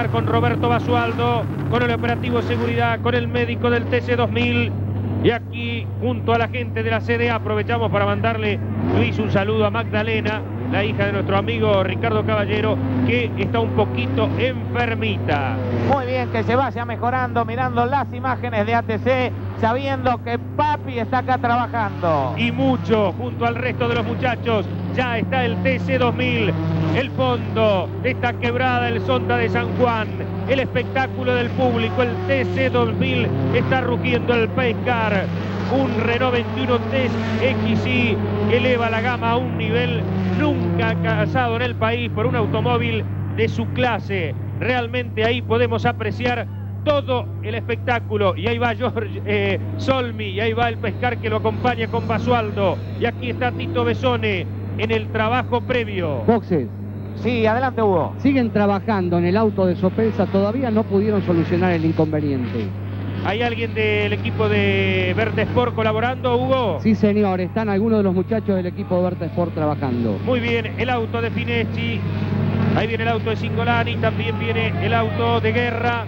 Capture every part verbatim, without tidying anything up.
hablar con Roberto Basualdo, con el operativo seguridad, con el médico del T C dos mil. Y aquí, junto a la gente de la C D A, aprovechamos para mandarle, Luis, un saludo a Magdalena, la hija de nuestro amigo Ricardo Caballero, que está un poquito enfermita. Muy bien, que se vaya mejorando, mirando las imágenes de A T C, sabiendo que papi está acá trabajando. Y mucho, junto al resto de los muchachos. Ya está el T C dos mil, el fondo de esta quebrada, el Zonda de San Juan, el espectáculo del público, el T C dos mil está rugiendo, el Pescar, un Renault veintiuno tres X I eleva la gama a un nivel nunca alcanzado en el país por un automóvil de su clase. Realmente ahí podemos apreciar todo el espectáculo, y ahí va George eh, Solmi, y ahí va el Pescar que lo acompaña con Basualdo, y aquí está Tito Bessone en el trabajo previo. Boxes. Sí, adelante, Hugo. Siguen trabajando en el auto de Sopelsa, todavía no pudieron solucionar el inconveniente. ¿Hay alguien del equipo de Berta Sport colaborando, Hugo? Sí, señor, están algunos de los muchachos del equipo de Berta Sport trabajando. Muy bien, el auto de Fineschi, ahí viene el auto de Cingolani, también viene el auto de Guerra,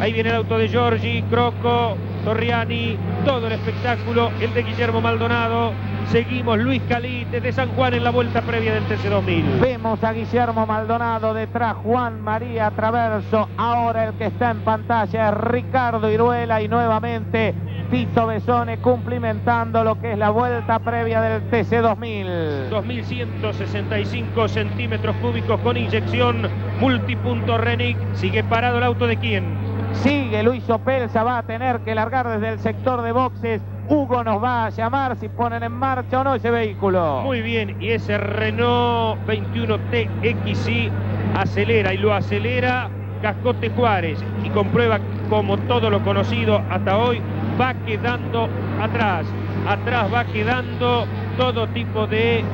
ahí viene el auto de Giorgi, Croco, Torriani, todo el espectáculo, el de Guillermo Maldonado. Seguimos, Luis Cali desde San Juan en la vuelta previa del T C dos mil. Vemos a Guillermo Maldonado, detrás Juan María Traverso. Ahora el que está en pantalla es Ricardo Iruela, y nuevamente Tito Bessone cumplimentando lo que es la vuelta previa del T C dos mil. dos mil ciento sesenta y cinco centímetros cúbicos con inyección multipunto Renic. ¿Sigue parado el auto de quién? Sigue Luis Sopelsa, va a tener que largar desde el sector de boxes. Hugo nos va a llamar si ponen en marcha o no ese vehículo. Muy bien, y ese Renault veintiuno T X I acelera, y lo acelera Cascote Juárez, y comprueba, como todo lo conocido hasta hoy, va quedando atrás. Atrás va quedando todo tipo de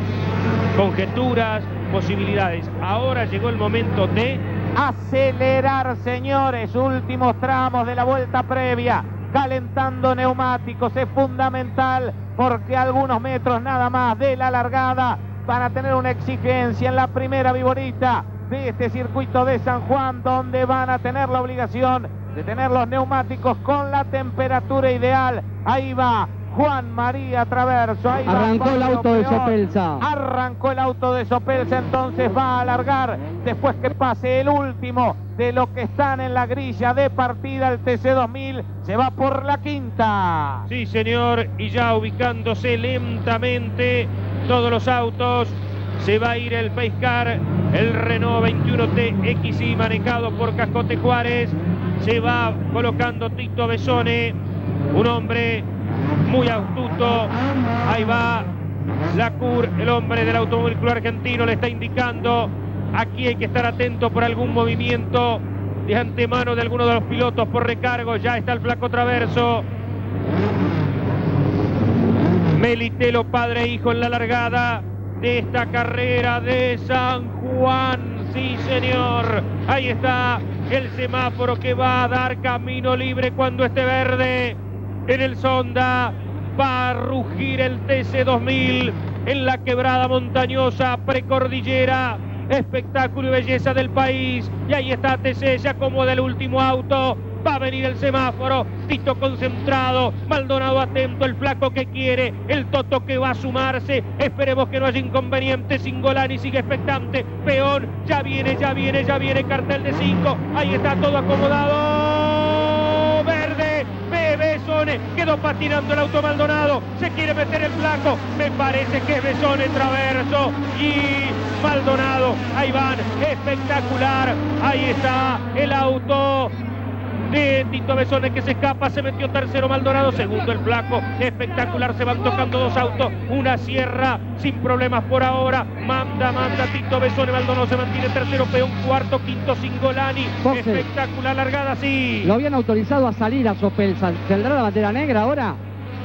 conjeturas, posibilidades. Ahora llegó el momento de acelerar, señores, últimos tramos de la vuelta previa. Calentando neumáticos es fundamental, porque algunos metros nada más de la largada van a tener una exigencia en la primera viborita de este circuito de San Juan, donde van a tener la obligación de tener los neumáticos con la temperatura ideal. Ahí va Juan María Traverso, ahí arrancó el auto de Sopelsa. Arrancó el auto de Sopelsa, entonces va a alargar después que pase el último de los que están en la grilla de partida. El T C dos mil se va por la quinta. Sí, señor, y ya ubicándose lentamente todos los autos, se va a ir el Pescar, el Renault veintiuno T X I manejado por Cascote Juárez, se va colocando Tito Bessone, un hombre muy astuto. Ahí va Lacur, el hombre del Automóvil Club Argentino, le está indicando. Aquí hay que estar atento por algún movimiento de antemano de alguno de los pilotos por recargo. Ya está el flaco Traverso. Melitelo, padre e hijo, en la largada de esta carrera de San Juan. Sí, señor. Ahí está el semáforo que va a dar camino libre cuando esté verde. En el Zonda va a rugir el T C dos mil en la quebrada montañosa precordillera, espectáculo y belleza del país. Y ahí está T C, se acomoda el último auto, va a venir el semáforo, Tito concentrado, Maldonado atento, el flaco que quiere, el Toto que va a sumarse, esperemos que no haya inconvenientes. Cingolani sigue expectante, Peón, ya viene, ya viene, ya viene, cartel de cinco, ahí está todo acomodado, verde. Bessone, quedó patinando el auto Maldonado, se quiere meter el flaco, me parece que es Bessone, Traverso y Maldonado, ahí van, espectacular, ahí está el auto de Tito Bessone que se escapa, se metió tercero Maldonado, segundo el flaco, espectacular, se van tocando dos autos, una sierra sin problemas por ahora, manda, manda Tito Bessone, Maldonado se mantiene tercero, Peón cuarto, quinto Cingolani, Boxes. Espectacular largada, sí. Lo habían autorizado a salir a Sopelsa, ¿tendrá la bandera negra ahora?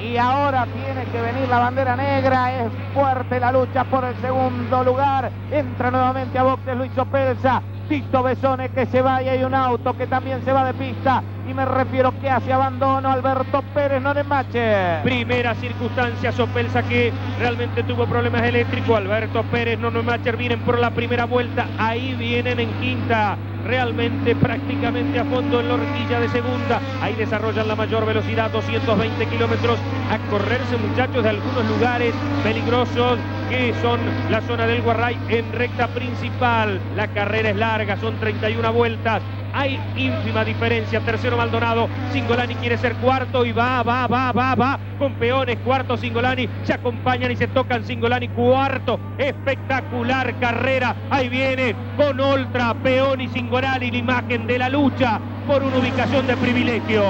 Y ahora tiene que venir la bandera negra, es fuerte la lucha por el segundo lugar, entra nuevamente a boxes Luis Sopelsa, Tito Bessone que se va, y hay un auto que también se va de pista, y me refiero que hace abandono Alberto Pérez, no de Mache. Primera circunstancia, Sopelsa, que realmente tuvo problemas eléctricos. Alberto Pérez, no de Mache, vienen por la primera vuelta, ahí vienen en quinta, realmente prácticamente a fondo en la horquilla de segunda, ahí desarrollan la mayor velocidad, doscientos veinte kilómetros, a correrse muchachos de algunos lugares peligrosos que son la zona del Guarray en recta principal. La carrera es larga, son treinta y una vueltas, hay ínfima diferencia. Tercero Maldonado, Cingolani quiere ser cuarto y va, va, va, va, va, con Peones, cuarto Cingolani, se acompañan y se tocan, Cingolani cuarto, espectacular carrera, ahí viene con Oltra, Peón y Cingolani, la imagen de la lucha por una ubicación de privilegio.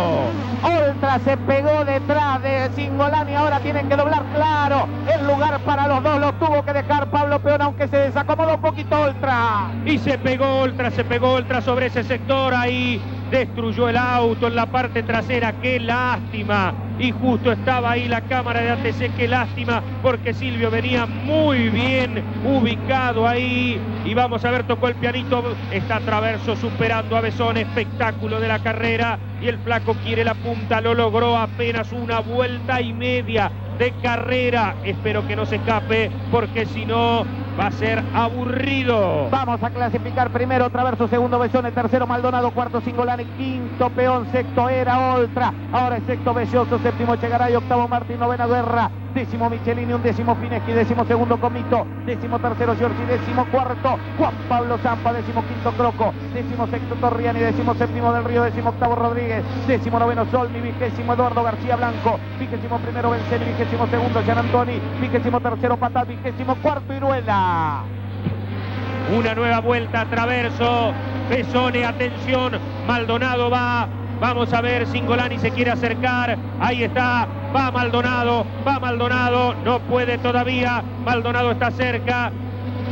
Oltra se pegó detrás de Cingolani, ahora tienen que doblar, claro, el lugar para los dos lo tuvo que dejar Pablo Peón, aunque se desacomodó un poquito Oltra. Y se pegó Oltra, se pegó Oltra sobre ese sector, ahí destruyó el auto en la parte trasera, qué lástima. Y justo estaba ahí la cámara de A T C, qué lástima, porque Silvio venía muy bien ubicado ahí. Y vamos a ver, tocó el pianito, está Traverso superando a Bessone, espectáculo de la carrera. Y el flaco quiere la punta, lo logró, apenas una vuelta y media de carrera. Espero que no se escape, porque si no va a ser aburrido. Vamos a clasificar primero Traverso, segundo Bessone, tercero Maldonado, cuarto Cingolani, quinto Peón, sexto era Oltra, ahora es sexto Belloso, séptimo Echegaray, octavo Martín, novena Guerra, décimo Michelini, undécimo Fineschi, décimo segundo Comito, décimo tercero Giorgi, décimo cuarto Juan Pablo Zampa, décimo quinto Croco, décimo sexto Torriani, décimo séptimo del Río, décimo octavo Rodríguez, décimo noveno Solmi, vigésimo Eduardo García Blanco, vigésimo primero Benzeli, vigésimo segundo Gian Antuoni, vigésimo tercero Patá, vigésimo cuarto Iruela. Una nueva vuelta, Traverso, Bessone, atención, Maldonado va. Vamos a ver, Cingolani se quiere acercar, ahí está, va Maldonado, va Maldonado, no puede todavía, Maldonado está cerca,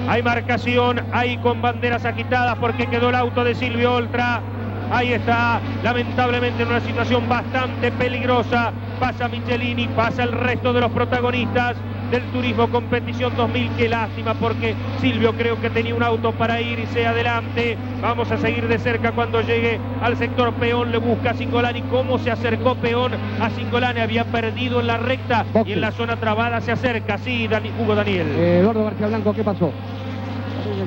hay marcación, ahí con banderas agitadas porque quedó el auto de Silvio Oltra, ahí está, lamentablemente en una situación bastante peligrosa, pasa Michelini, pasa el resto de los protagonistas del turismo competición dos mil, qué lástima porque Silvio creo que tenía un auto para irse adelante. Vamos a seguir de cerca cuando llegue al sector Peón, le busca a Cingolani, cómo se acercó Peón a Cingolani, había perdido en la recta okay. Y en la zona trabada se acerca, sí, Dani, Hugo Daniel. Eh, Eduardo García Blanco, ¿qué pasó?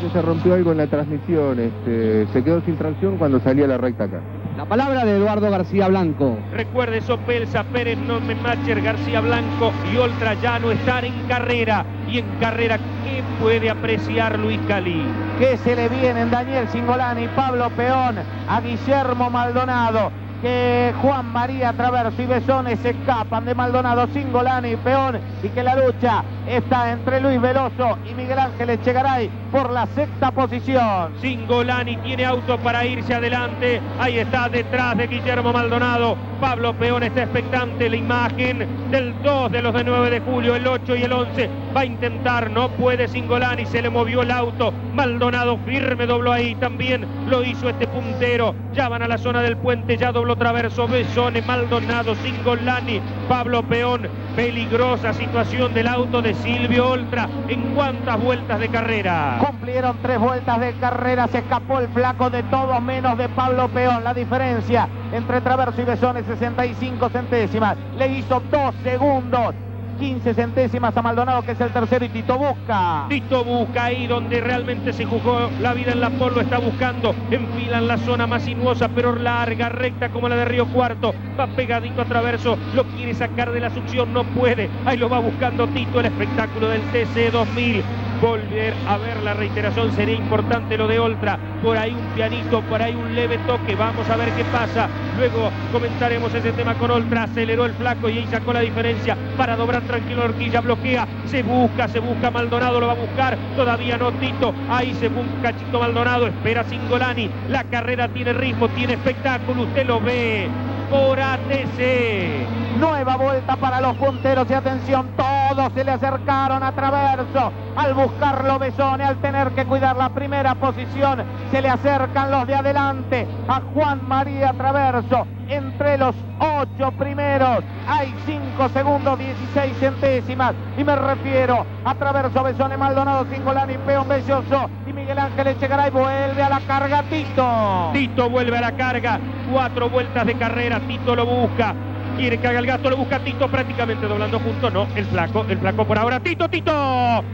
Que se rompió algo en la transmisión, este, se quedó sin tracción cuando salía la recta acá. La palabra de Eduardo García Blanco. Recuerde, Sopelsa, Pérez, Nomenmacher, García Blanco y Oltra ya no están en carrera. Y en carrera, ¿qué puede apreciar Luis Cali? Que se le vienen Daniel Cingolani, Pablo Peón, a Guillermo Maldonado, que Juan María Traverso y Bessone se escapan de Maldonado, Cingolani y Peón, y que la lucha está entre Luis Veloso y Miguel Ángel Echegaray por la sexta posición. Cingolani tiene auto para irse adelante, ahí está detrás de Guillermo Maldonado, Pablo Peón está expectante, la imagen del dos de los de nueve de julio, el ocho y el once, va a intentar, no puede Cingolani, se le movió el auto, Maldonado firme dobló ahí, también lo hizo este puntero, ya van a la zona del puente, ya dobló Traverso, Bessone, Maldonado, Cingolani, Pablo Peón. Peligrosa situación del auto de Silvio Oltra. ¿En cuántas vueltas de carrera? Cumplieron tres vueltas de carrera, se escapó el flaco de todos menos de Pablo Peón. La diferencia entre Traverso y Bessone, sesenta y cinco centésimas, le hizo dos segundos, quince centésimas a Maldonado, que es el tercero, y Tito busca. Tito busca ahí donde realmente se jugó la vida en la polo, está buscando, enfilan la zona más sinuosa, pero larga, recta como la de Río Cuarto, va pegadito a Traverso, lo quiere sacar de la succión, no puede, ahí lo va buscando Tito, el espectáculo del T C dos mil. Volver a ver la reiteración, sería importante lo de Oltra, por ahí un pianito, por ahí un leve toque, vamos a ver qué pasa, luego comentaremos ese tema con Oltra, aceleró el flaco y ahí sacó la diferencia para doblar tranquilo horquilla, bloquea, se busca, se busca Maldonado, lo va a buscar, todavía no Tito, ahí se busca Chito Maldonado, espera Cingolani, la carrera tiene ritmo, tiene espectáculo, usted lo ve por A T C. Nueva vuelta para los punteros y atención, todo. Todos se le acercaron a Traverso. Al buscarlo Bessone, al tener que cuidar la primera posición, se le acercan los de adelante a Juan María Traverso. Entre los ocho primeros hay cinco segundos dieciséis centésimas. Y me refiero a Traverso, Bessone, Maldonado, Cingolani, Peón, Belloso y Miguel Ángel Echegaray. Vuelve a la carga Tito. Tito vuelve a la carga. Cuatro vueltas de carrera. Tito lo busca. Quiere que haga el gasto, lo busca Tito, prácticamente doblando junto, no, el flaco, el flaco por ahora, Tito, Tito,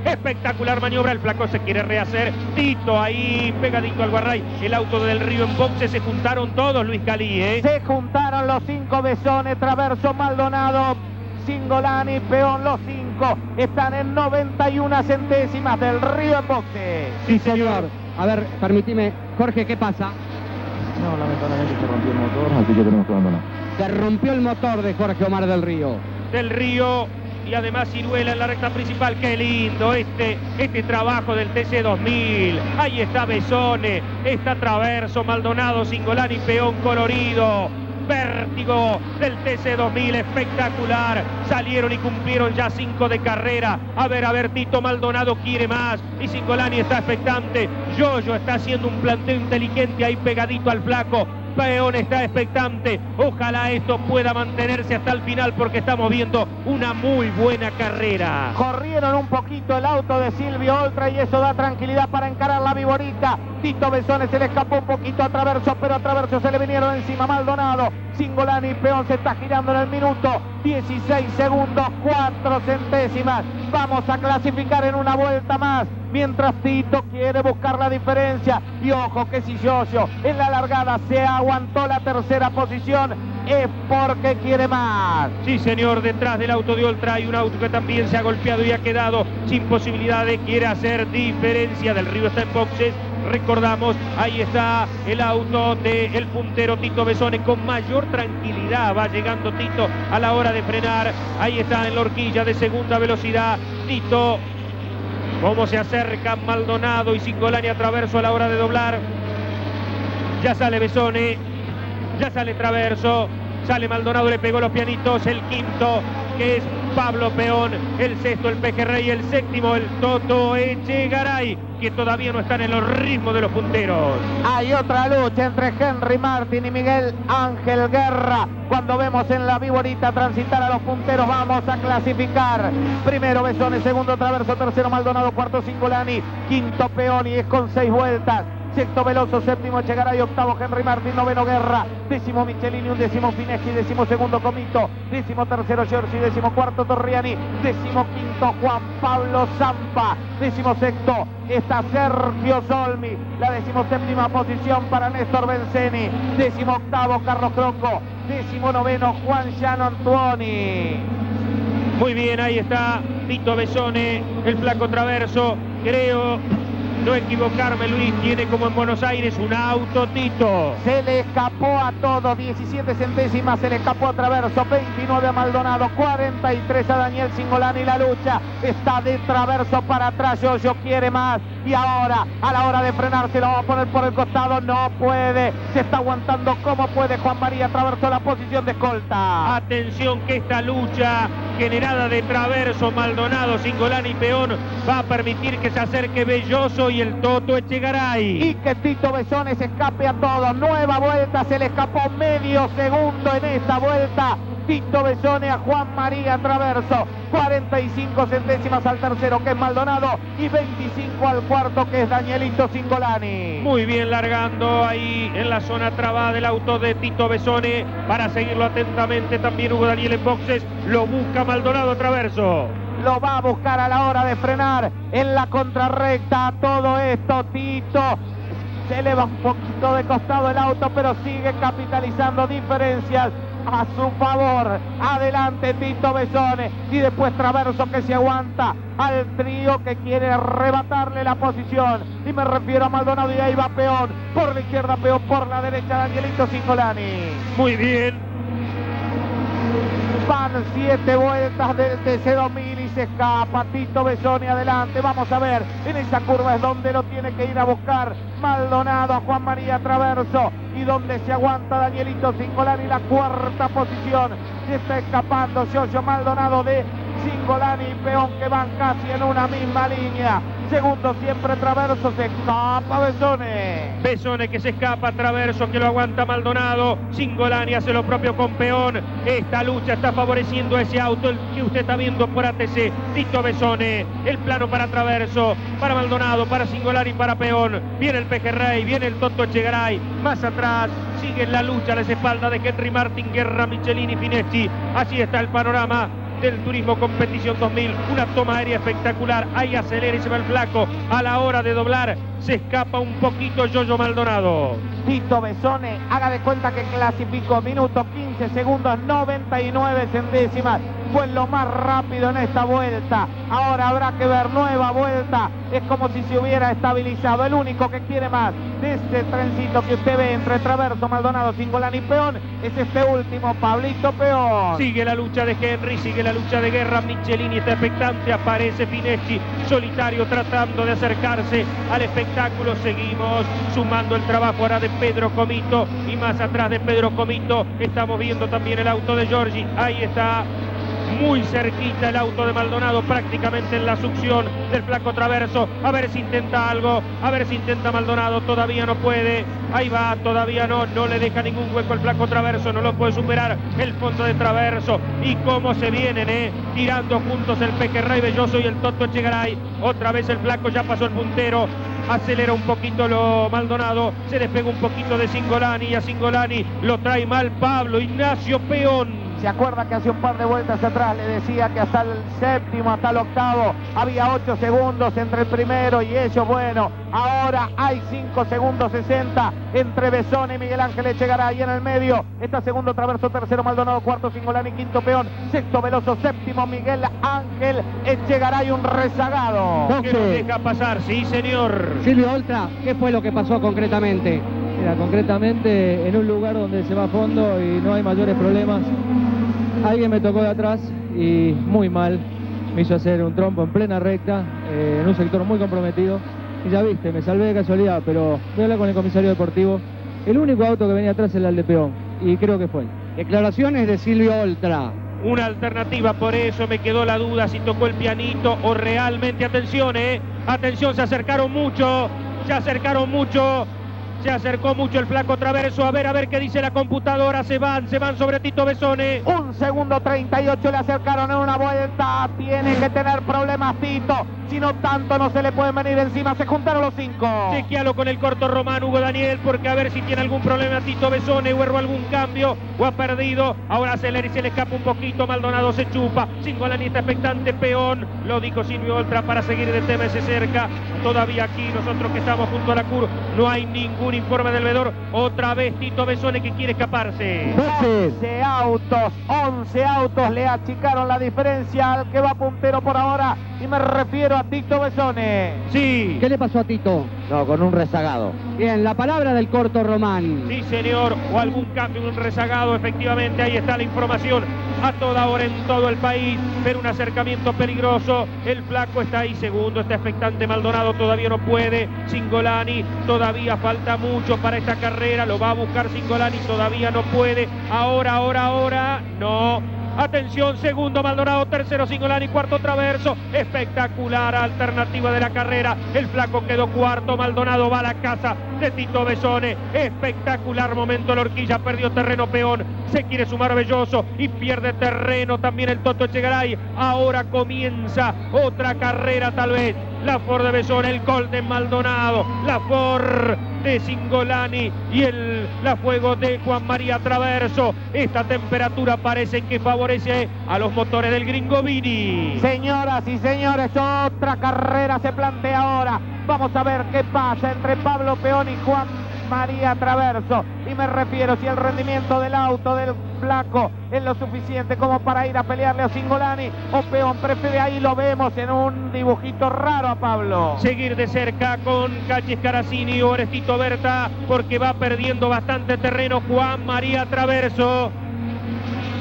espectacular maniobra, el flaco se quiere rehacer, Tito ahí pegadito al guarray, el auto del Río en boxe, se juntaron todos, Luis Cali, ¿eh? Se juntaron los cinco, Bessone, Traverso, Maldonado, Cingolani, Peón, los cinco, están en noventa y una centésimas del Río en boxe. Sí, señor, a ver, permitime, Jorge, ¿qué pasa? No, lamentablemente se rompió el motor, así que tenemos que abandonar. Se rompió el motor de Jorge Omar del Río. Del Río y además Iruela en la recta principal. Qué lindo este, este trabajo del T C dos mil. Ahí está Bessone, está Traverso, Maldonado, Cingolani, Peón, colorido. Vértigo del T C dos mil, espectacular. Salieron y cumplieron ya cinco de carrera. A ver, a ver, Tito, Maldonado quiere más. Y Cingolani está expectante. Yoyo está haciendo un planteo inteligente ahí pegadito al flaco. Peón está expectante. Ojalá esto pueda mantenerse hasta el final porque estamos viendo una muy buena carrera. Corrieron un poquito el auto de Silvio Oltra y eso da tranquilidad para encarar la viborita. Tito Bessone se le escapó un poquito a Traverso, pero a Traverso se le vinieron encima Maldonado. Cingolani y Peón se está girando en el minuto. dieciséis segundos, cuatro centésimas. Vamos a clasificar en una vuelta más. Mientras Tito quiere buscar la diferencia. Y ojo que si Yoyo en la largada se aguantó la tercera posición, es porque quiere más. Sí, señor, detrás del auto de Oltra hay un auto que también se ha golpeado y ha quedado sin posibilidades. Quiere hacer diferencia. Del Río está en boxes. Recordamos, ahí está el auto del puntero Tito Bessone. Con mayor tranquilidad va llegando Tito a la hora de frenar. Ahí está en la horquilla de segunda velocidad Tito. Cómo se acercan Maldonado y Cingolani a Traverso a la hora de doblar. Ya sale Bessone, ya sale Traverso, sale Maldonado, le pegó los pianitos. El quinto, que es Pablo Peón, el sexto el Pejerrey, el séptimo el Toto Echegaray, que todavía no están en los ritmos de los punteros. Hay otra lucha entre Henry Martín y Miguel Ángel Guerra. Cuando vemos en la viborita transitar a los punteros, vamos a clasificar. Primero Bessone, segundo Traverso, tercero Maldonado, cuarto Cingolani, quinto Peón y es con seis vueltas. Sexto Belloso, séptimo Echegaray, octavo Henry Martín, noveno Guerra, décimo Michelini, undécimo Fineschi, décimo segundo Comito, décimo tercero Giorgi, décimo cuarto Torriani, décimo quinto Juan Pablo Zampa, décimo sexto está Sergio Solmi, la décimo séptima posición para Néstor Benzeni, décimo octavo Carlos Croco, décimo noveno Juan Gian Antuoni. Muy bien, ahí está Tito Bessone, el flaco Traverso, creo... No equivocarme, Luis, tiene como en Buenos Aires un auto, Tito. Se le escapó a todos, diecisiete centésimas, se le escapó a Traverso, veintinueve a Maldonado, cuarenta y tres a Daniel Cingolani. La lucha está de Traverso para atrás, Yoyo quiere más. Y ahora, a la hora de frenarse, lo va a poner por el costado, no puede. Se está aguantando como puede Juan María Traverso la posición de escolta. Atención que esta lucha generada de Traverso, Maldonado, Cingolani y Peón va a permitir que se acerque Belloso y el Toto Echegaray. Y que Tito Bessone se escape a todos. Nueva vuelta, se le escapó medio segundo en esta vuelta. Tito Bessone a Juan María Traverso. cuarenta y cinco centésimas al tercero, que es Maldonado, y veinticinco al cuarto, que es Danielito Cingolani. Muy bien, largando ahí en la zona trabada del auto de Tito Bessone. Para seguirlo atentamente también Hugo Daniel en boxes. Lo busca Maldonado, Traverso. Lo va a buscar a la hora de frenar en la contrarrecta. A todo esto Tito se eleva un poquito de costado el auto, pero sigue capitalizando diferencias a su favor. Adelante Tito Bessone y después Traverso, que se aguanta al trío que quiere arrebatarle la posición. Y me refiero a Maldonado, y ahí va Peón por la izquierda, Peón por la derecha, Danielito Cingolani. Muy bien. Van siete vueltas del T C dos mil y se escapa Tito Bessone. Adelante, vamos a ver, en esa curva es donde lo tiene que ir a buscar Maldonado a Juan María Traverso y donde se aguanta Danielito Cingolani. La cuarta posición se está escapando Giorgio Maldonado de Cingolani. Cingolani y Peón, que van casi en una misma línea. Segundo siempre Traverso, se escapa Bessone. Bessone que se escapa, Traverso que lo aguanta Maldonado. Cingolani hace lo propio con Peón. Esta lucha está favoreciendo a ese auto, el que usted está viendo por A T C. Tito Bessone, el plano para Traverso, para Maldonado, para Cingolani, para Peón. Viene el Pejerrey, viene el Toto Echegaray. Más atrás sigue la lucha a las espaldas de Henry Martín, Guerra, Michelini, Fineschi. Así está el panorama del Turismo Competición dos mil, una toma aérea espectacular, ahí acelera y se va el flaco, a la hora de doblar se escapa un poquito Yoyo Maldonado. Tito Bessone, haga de cuenta que clasificó, minuto quince segundos, noventa y nueve centésimas, fue lo más rápido en esta vuelta, ahora habrá que ver nueva vuelta, es como si se hubiera estabilizado, el único que quiere más de este trencito que usted ve entre Traverso, Maldonado, Cingolani y Peón, es este último, Pablito Peón. Sigue la lucha de Henry, sigue la lucha de Guerra, Michelini está expectante, aparece Fineschi, solitario tratando de acercarse al espectáculo, seguimos sumando el trabajo ahora de Pedro Comito, y más atrás de Pedro Comito estamos viendo también el auto de Giorgi, ahí está muy cerquita el auto de Maldonado, prácticamente en la succión del flaco Traverso. A ver si intenta algo, a ver si intenta Maldonado, todavía no puede. Ahí va, todavía no, no le deja ningún hueco el flaco Traverso, no lo puede superar el fondo de Traverso. Y cómo se vienen, eh, tirando juntos el Pejerrey Belloso y el Toto Echegaray. Otra vez el flaco ya pasó el puntero. Acelera un poquito lo Maldonado, se despega un poquito de Cingolani y a Cingolani lo trae mal Pablo Ignacio Peón. Se acuerda que hace un par de vueltas atrás le decía que hasta el séptimo, hasta el octavo, había ocho segundos entre el primero y ellos, bueno, ahora hay cinco segundos sesenta entre Bessone y Miguel Ángel Echegaray. En el medio está segundo Traverso, tercero Maldonado, cuarto Cingolani, quinto Peón, sexto Belloso, séptimo Miguel Ángel Echegaray, un rezagado. ¿Qué nos deja pasar? Sí, señor. Silvio Oltra, ¿qué fue lo que pasó concretamente? Mira, concretamente en un lugar donde se va a fondo y no hay mayores problemas. Alguien me tocó de atrás y muy mal, me hizo hacer un trompo en plena recta, eh, en un sector muy comprometido. Y ya viste, me salvé de casualidad, pero voy a hablar con el comisario deportivo. El único auto que venía atrás era el de Peón, y creo que fue. Declaraciones de Silvio Oltra. Una alternativa, por eso me quedó la duda si tocó el pianito o realmente, atención, eh, atención, se acercaron mucho, se acercaron mucho. Se acercó mucho el flaco Traverso, a ver, a ver qué dice la computadora, se van, se van sobre Tito Bessone. Un segundo treinta y ocho le acercaron en una vuelta, tiene que tener problemas Tito, si no tanto no se le pueden venir encima, se juntaron los cinco. Chequealo con el Corto Román, Hugo Daniel, porque a ver si tiene algún problema Tito Bessone, o erró algún cambio, o ha perdido, ahora acelera y se le escapa un poquito, Maldonado se chupa, Cingolani está expectante, Peón, lo dijo Silvio Oltra para seguir de tema ese cerca, todavía aquí nosotros que estamos junto a la C U R, no hay ningún un informe del vedor, otra vez Tito Bessone que quiere escaparse. once autos, once autos le achicaron la diferencia al que va puntero por ahora, y me refiero a Tito Bessone. Sí. ¿Qué le pasó a Tito? No, con un rezagado. Bien, la palabra del Corto Román. Sí, señor, o algún cambio, un rezagado, efectivamente, ahí está la información a toda hora en todo el país, pero un acercamiento peligroso, el flaco está ahí segundo, está expectante Maldonado, todavía no puede, Cingolani, todavía falta mucho para esta carrera, lo va a buscar Cingolani, todavía no puede, ahora, ahora, ahora, no. Atención, segundo Maldonado, tercero Cingolani, cuarto Traverso. Espectacular alternativa de la carrera. El flaco quedó cuarto, Maldonado va a la casa de Tito Bessone. Espectacular momento, la horquilla perdió terreno Peón. Se quiere sumar Belloso y pierde terreno también el Toto Echegaray. Ahora comienza otra carrera tal vez. La Ford de Bessone, el Gol de Maldonado, la Ford de Cingolani y el la Fuego de Juan María Traverso. Esta temperatura parece que favorece a los motores del Gringo Vini. Señoras y señores, otra carrera se plantea ahora. Vamos a ver qué pasa entre Pablo Peón y Juan María Traverso. Y me refiero si el rendimiento del auto del flaco es lo suficiente como para ir a pelearle a Cingolani o Peón, prefiere, ahí lo vemos en un dibujito raro a Pablo. Seguir de cerca con Cachis Caracini, Orestito Berta, porque va perdiendo bastante terreno Juan María Traverso.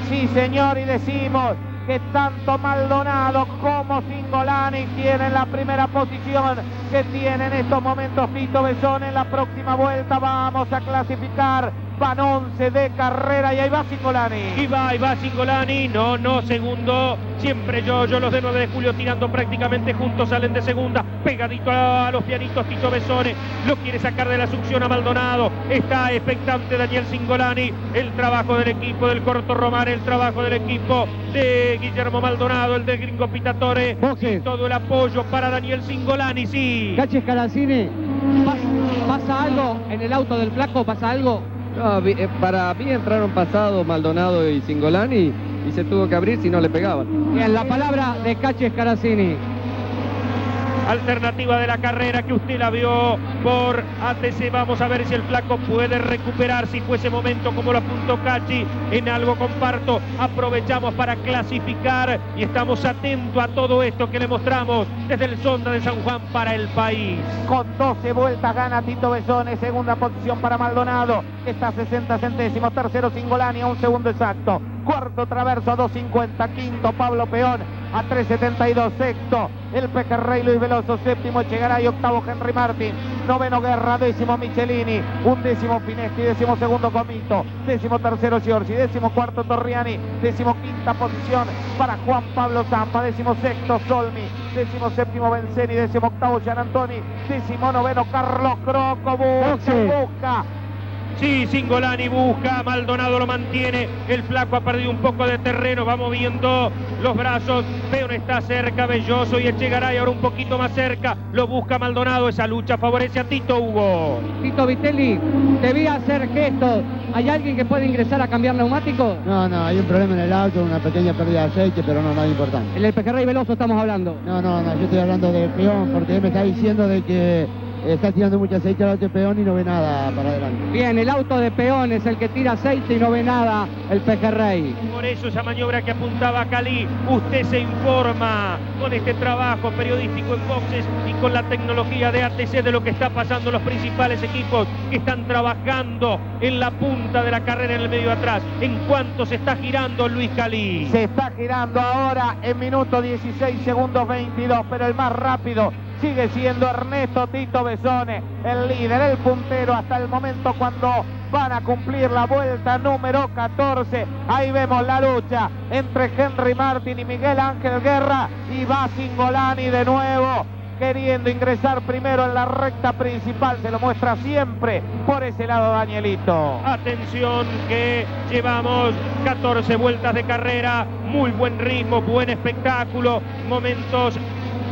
Sí, señor, y decimos que tanto Maldonado como Cingolani tienen la primera posición. que tiene en estos momentos Tito Bessone. En la próxima vuelta vamos a clasificar. Van once de carrera y ahí va Cingolani. Y va, y va Cingolani. No, no, segundo. Siempre yo, yo los de nueve de julio tirando prácticamente juntos. Salen de segunda, pegadito a, a los pianitos Tito Bessone. Lo quiere sacar de la succión a Maldonado. Está expectante Daniel Cingolani. El trabajo del equipo del Corto Román, el trabajo del equipo de Guillermo Maldonado, el de Gringo Pitatore. Boxes. Todo el apoyo para Daniel Cingolani, sí. Caches Calancini, ¿pasa algo en el auto del flaco? ¿Pasa algo? No, para mí entraron pasado Maldonado y Cingolani y se tuvo que abrir si no le pegaban. Bien, la palabra de Caches Carazzini. Alternativa de la carrera que usted la vio por A T C. Vamos a ver si el flaco puede recuperar. Si fue ese momento como lo apuntó Cachi, en algo comparto. Aprovechamos para clasificar y estamos atentos a todo esto que le mostramos desde el Zonda de San Juan para el país. Con doce vueltas gana Tito Bessone. Segunda posición para Maldonado, está a sesenta centésimos. Tercero Cingolani a un segundo exacto. Cuarto Traverso a dos cincuenta. Quinto Pablo Peón a tres setenta y dos. Sexto el Pejerrey Luis Belloso. Séptimo Echegaray. Octavo Henry Martín. Noveno Guerra. Décimo Michelini. Undécimo Fineschi. Décimo segundo Comito. Décimo tercero Giorgi. Décimo cuarto Torriani. Décimo quinta posición para Juan Pablo Zampa. Décimo sexto Solmi. Décimo séptimo Benzeni. Décimo octavo Gian Antuoni. Décimo noveno Carlos Croco. Busca. Sí, Cingolani busca, Maldonado lo mantiene, el flaco ha perdido un poco de terreno, va moviendo los brazos, Peón está cerca, Belloso y Echegaray ahora un poquito más cerca, lo busca Maldonado, esa lucha favorece a Tito Hugo. Tito Vitelli, te vi hacer gestos, ¿hay alguien que puede ingresar a cambiar neumático? No, no, hay un problema en el auto, una pequeña pérdida de aceite, pero no, nada importante. En el Pejerrey Veloso estamos hablando. No, no, no, yo estoy hablando de Peón, porque él me está diciendo de que... está tirando mucho aceite al auto de Peón y no ve nada para adelante. Bien, el auto de Peón es el que tira aceite y no ve nada el Pejerrey. Por eso esa maniobra que apuntaba Cali, usted se informa con este trabajo periodístico en boxes y con la tecnología de A T C de lo que está pasando los principales equipos que están trabajando en la punta de la carrera en el medio atrás. ¿En cuánto se está girando Luis Cali? Se está girando ahora en minuto dieciséis, segundos veintidós, pero el más rápido sigue siendo Ernesto Tito Bessone, el líder, el puntero hasta el momento cuando van a cumplir la vuelta número catorce. Ahí vemos la lucha entre Henry Martín y Miguel Ángel Guerra y va Cingolani de nuevo queriendo ingresar primero en la recta principal, se lo muestra siempre por ese lado Danielito. Atención que llevamos catorce vueltas de carrera, muy buen ritmo, buen espectáculo, momentos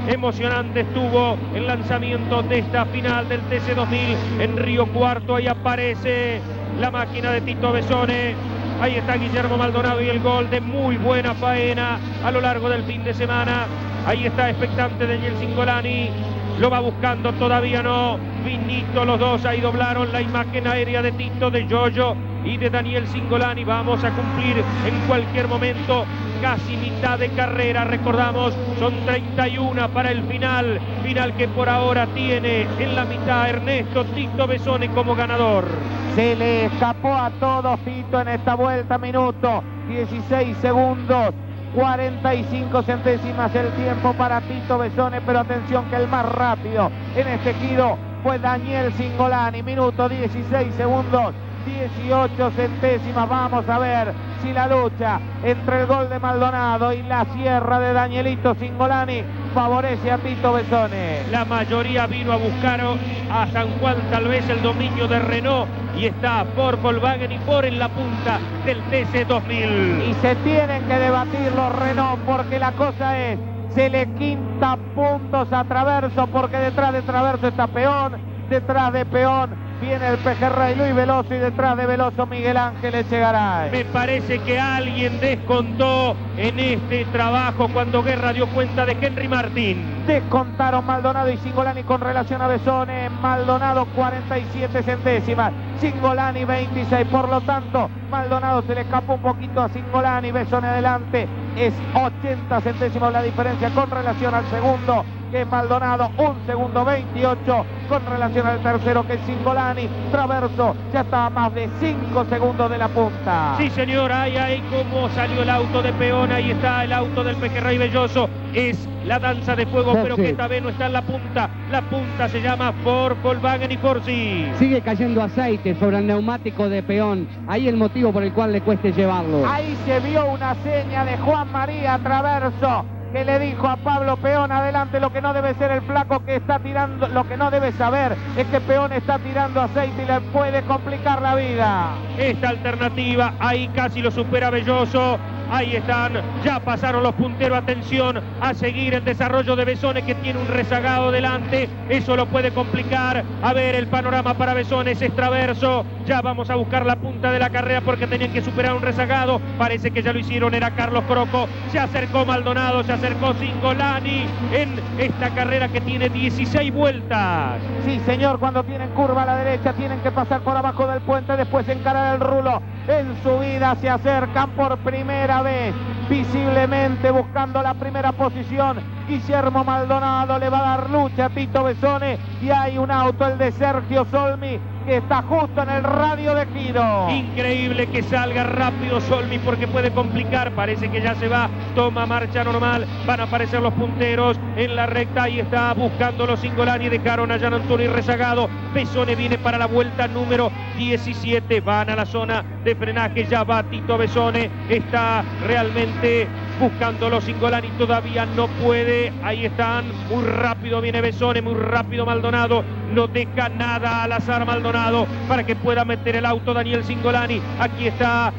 emocionante estuvo el lanzamiento de esta final del T C dos mil en Río Cuarto. Ahí aparece la máquina de Tito Bessone. Ahí está Guillermo Maldonado y el gol de muy buena faena a lo largo del fin de semana. Ahí está expectante Daniel Cingolani. Lo va buscando, todavía no. Finito los dos, ahí doblaron la imagen aérea de Tito, de Yoyo y de Daniel Cingolani. Vamos a cumplir en cualquier momento casi mitad de carrera, recordamos, son treinta y una para el final, final que por ahora tiene en la mitad Ernesto Tito Bessone como ganador. Se le escapó a todos Tito en esta vuelta, minuto dieciséis segundos cuarenta y cinco centésimas el tiempo para Tito Bessone, pero atención que el más rápido en este giro fue Daniel Cingolani, minuto dieciséis segundos dieciocho centésimas. Vamos a ver si la lucha entre el gol de Maldonado y la sierra de Danielito Cingolani favorece a Tito Bessone. La mayoría vino a buscar a San Juan, tal vez el dominio de Renault, y está por Volkswagen y por en la punta del T C dos mil. Y se tienen que debatir los Renault porque la cosa es, se le quinta puntos a Traverso porque detrás de Traverso está Peón, detrás de Peón viene el Pejerrey Luis Belloso y detrás de Belloso Miguel Ángel Echegaray. Me parece que alguien descontó en este trabajo cuando Guerra dio cuenta de Henry Martín. Descontaron Maldonado y Cingolani con relación a Bessone. Maldonado cuarenta y siete centésimas, Cingolani veintiséis. Por lo tanto, Maldonado se le escapó un poquito a Cingolani. Bessone adelante, es ochenta centésimas la diferencia con relación al segundo. que es Maldonado, un segundo veintiocho con relación al tercero, que es Cingolani. Traverso ya está a más de cinco segundos de la punta. Sí, señor, ahí, ahí, cómo salió el auto de Peón, ahí está el auto del Pejerrey Belloso. Es la danza de fuego, Forci, pero que esta vez no está en la punta. La punta se llama Ford, Volkswagen y Forci. Sigue cayendo aceite sobre el neumático de Peón. Ahí el motivo por el cual le cueste llevarlo. Ahí se vio una seña de Juan María Traverso, que le dijo a Pablo Peón, adelante. Lo que no debe ser el flaco que está tirando, lo que no debe saber es que Peón está tirando aceite y le puede complicar la vida. Esta alternativa, ahí casi lo supera Belloso. Ahí están, ya pasaron los punteros, atención a seguir el desarrollo de Bessone, que tiene un rezagado delante, eso lo puede complicar. A ver el panorama para Bessone, es Traverso, ya vamos a buscar la punta de la carrera porque tenían que superar un rezagado, parece que ya lo hicieron, era Carlos Croco, se acercó Maldonado, se acercó Cingolani en esta carrera que tiene dieciséis vueltas. Sí señor, cuando tienen curva a la derecha tienen que pasar por abajo del puente, después encarar el rulo. En subida se acercan por primera vez, visiblemente buscando la primera posición. Guillermo Maldonado le va a dar lucha a Tito Bessone y hay un auto, el de Sergio Solmi, que está justo en el radio de giro. Increíble que salga rápido Solmi porque puede complicar, parece que ya se va, toma marcha normal, van a aparecer los punteros en la recta y está buscando los Cingolani, dejaron a Gian Antuoni rezagado. Bessone viene para la vuelta número diecisiete, van a la zona de frenaje, ya va Tito Bessone, está realmente buscando los Cingolani, todavía no puede, ahí están, muy rápido viene Bessone, muy rápido Maldonado, no deja nada al azar Maldonado para que pueda meter el auto Daniel Cingolani. Aquí está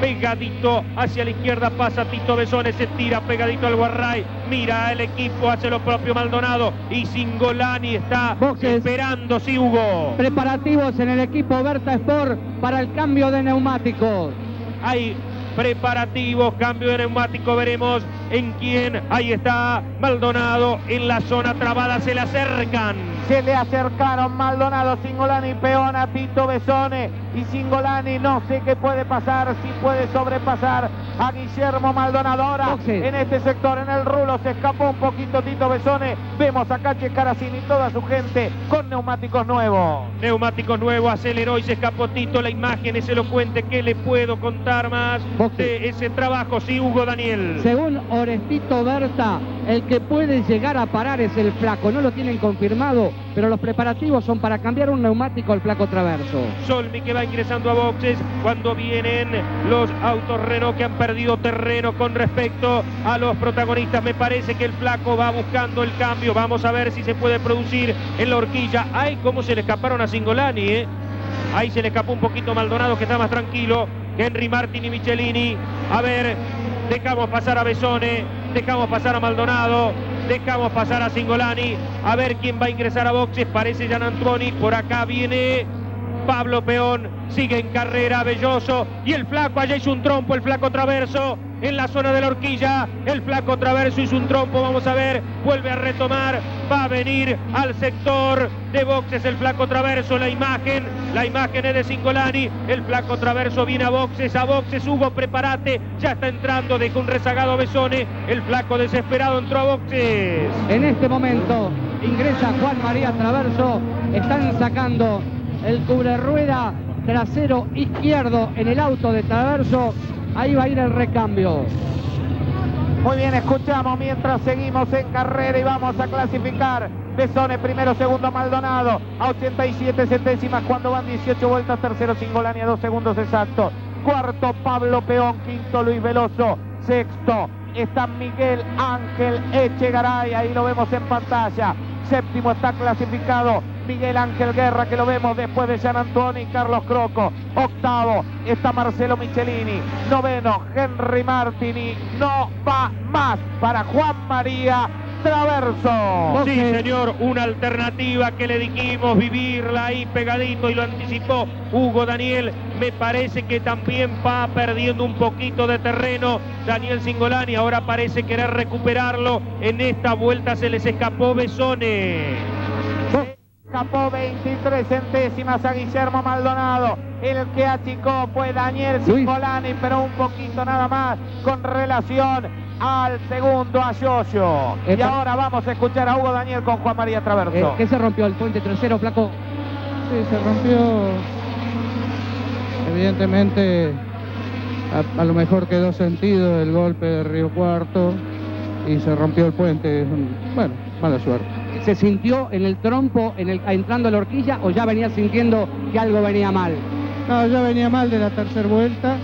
pegadito hacia la izquierda, pasa Tito Bessone, se tira pegadito al guarray, mira el equipo, hace lo propio Maldonado y Cingolani está Boxes. Esperando, sí Hugo. Preparativos en el equipo Berta Sport para el cambio de neumáticos. Hay preparativos, cambio de neumático, veremos en quién. Ahí está Maldonado en la zona trabada, se le acercan. Se le acercaron Maldonado, Cingolani, Peón a Tito Bessone y Cingolani no sé qué puede pasar, si puede sobrepasar a Guillermo Maldonado. Ahora Boxes. En este sector, en el rulo, se escapó un poquito Tito Bessone. Vemos a Cache Caracini y toda su gente con neumáticos nuevos. Neumáticos nuevos, aceleró y se escapó Tito. La imagen es elocuente, ¿qué le puedo contar más de ese trabajo? Sí, Hugo Daniel. Según Orestito Berta, el que puede llegar a parar es el flaco. No lo tienen confirmado, pero los preparativos son para cambiar un neumático al flaco Traverso. Solmi que va ingresando a boxes cuando vienen los autos Renault que han perdido terreno con respecto a los protagonistas. Me parece que el flaco va buscando el cambio. Vamos a ver si se puede producir en la horquilla. Ay, cómo se le escaparon a Cingolani, ¿eh? Ahí se le escapó un poquito Maldonado, que está más tranquilo. Henry Martín y Michelini. A ver, dejamos pasar a Bessone, dejamos pasar a Maldonado, dejamos pasar a Cingolani. A ver quién va a ingresar a boxes, parece Gian Antuoni. Por acá viene Pablo Peón, sigue en carrera Belloso y el flaco allá hizo un trompo, el flaco Traverso en la zona de la horquilla, el flaco Traverso hizo un trompo, vamos a ver, vuelve a retomar, va a venir al sector de boxes el flaco Traverso. La imagen, la imagen es de Cingolani, el flaco Traverso viene a boxes, a boxes, Hugo, prepárate, ya está entrando, dejó un rezagado Bessone, el flaco desesperado entró a boxes. En este momento ingresa Juan María Traverso, están sacando el cubre rueda trasero izquierdo en el auto de Traverso. Ahí va a ir el recambio. Muy bien, escuchamos mientras seguimos en carrera y vamos a clasificar. Bessone primero, segundo Maldonado a ochenta y siete centésimas cuando van dieciocho vueltas. Tercero Cingolani a dos segundos exactos. Cuarto Pablo Peón, quinto Luis Veloso, sexto está Miguel Ángel Echegaray, ahí lo vemos en pantalla. Séptimo está clasificado Miguel Ángel Guerra, que lo vemos después de Gian Antuoni y Carlos Croco. Octavo está Marcelo Michelini. Noveno Henry Martini. No va más para Juan María Traverso. Sí, señor, una alternativa que le dijimos, vivirla ahí pegadito, y lo anticipó Hugo Daniel. Me parece que también va perdiendo un poquito de terreno Daniel Cingolani, ahora parece querer recuperarlo. En esta vuelta se les escapó Bessone. Se escapó veintitrés centésimas a Guillermo Maldonado. El que achicó fue Daniel Cingolani, pero un poquito nada más con relación al segundo a Yoyo. Esta... Y ahora vamos a escuchar a Hugo Daniel con Juan María Traverso. Eh, ¿Qué se rompió? ¿El puente trasero, Flaco? Sí, se rompió. Evidentemente, a, a lo mejor quedó sentido el golpe de Río Cuarto y se rompió el puente. Bueno, mala suerte. ¿Se sintió en el trompo, en el, entrando a la horquilla, o ya venía sintiendo que algo venía mal? No, ya venía mal de la tercera vuelta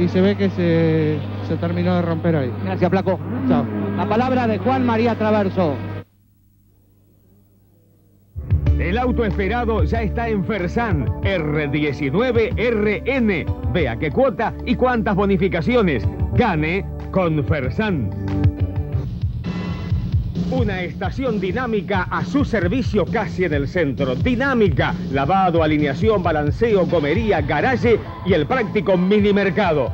y se ve que se, se terminó de romper ahí. Gracias, Flaco. Chao. La palabra de Juan María Traverso. El auto esperado ya está en Fersán, R diecinueve R N. Vea qué cuota y cuántas bonificaciones. Gane con Fersán. Una estación dinámica a su servicio casi en el centro. Dinámica, lavado, alineación, balanceo, comería, garaje y el práctico mini mercado.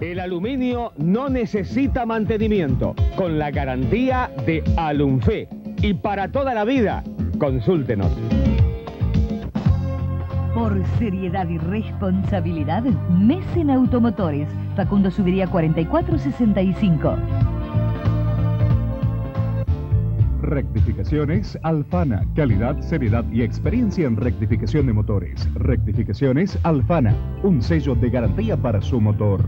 El aluminio no necesita mantenimiento, con la garantía de Alumfe. Y para toda la vida, consúltenos. Por seriedad y responsabilidad, Mesen Automotores. Facundo Subiría cuarenta y cuatro sesenta y cinco. Rectificaciones Alfana. Calidad, seriedad y experiencia en rectificación de motores. Rectificaciones Alfana. Un sello de garantía para su motor.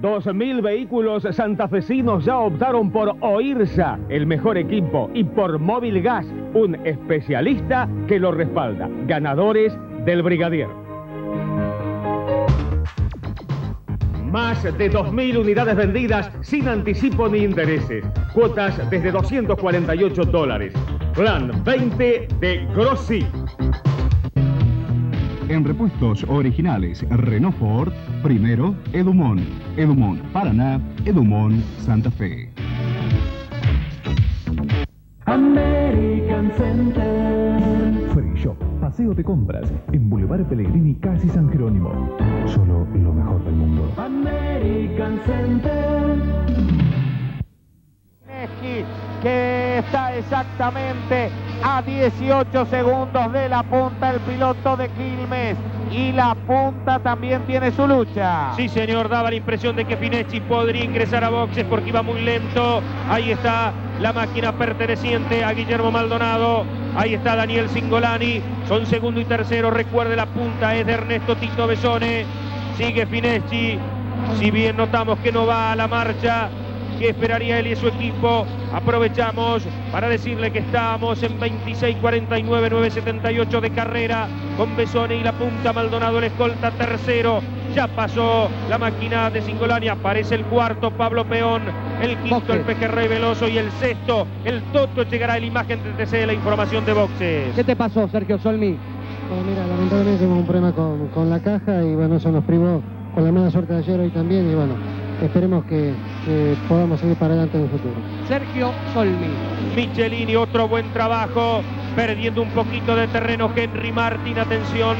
dos mil vehículos santafesinos ya optaron por Oirsa, el mejor equipo, y por Móvil Gas, un especialista que lo respalda. Ganadores del Brigadier. Más de dos mil unidades vendidas sin anticipo ni intereses. Cuotas desde doscientos cuarenta y ocho dólares. Plan veinte de Grossi. En repuestos originales, Renault Ford, primero Edumont, Edumont Paraná, Edumont Santa Fe. American Center. Free Shop, paseo de compras, en Boulevard Pellegrini, casi San Jerónimo. Solo lo mejor del mundo. American Center. Que está exactamente a dieciocho segundos de la punta el piloto de Quilmes, y la punta también tiene su lucha. Sí, señor, daba la impresión de que Fineschi podría ingresar a boxes porque iba muy lento. Ahí está la máquina perteneciente a Guillermo Maldonado. Ahí está Daniel Cingolani. Son segundo y tercero. Recuerde, la punta es de Ernesto Tito Bessone. Sigue Fineschi. Si bien notamos que no va a la marcha que esperaría él y su equipo, aprovechamos para decirle que estamos en veintiséis cuarenta y nueve, novecientos setenta y ocho de carrera, con Bessone y la punta, Maldonado el escolta, tercero. Ya pasó la máquina de Cingolani, aparece el cuarto, Pablo Peón, el quinto, boxes, el Pejerrey Belloso, y el sexto, el Toto Echegaray. La imagen del T C de la información de boxes. ¿Qué te pasó, Sergio Solmi? Bueno, mira, lamentablemente tuvimos un problema con, con la caja, y bueno, eso nos privó con la mala suerte de ayer, hoy también, y bueno, esperemos que, que podamos seguir para adelante en el futuro. Sergio Solmi. Michelini, otro buen trabajo, perdiendo un poquito de terreno Henry Martín, atención,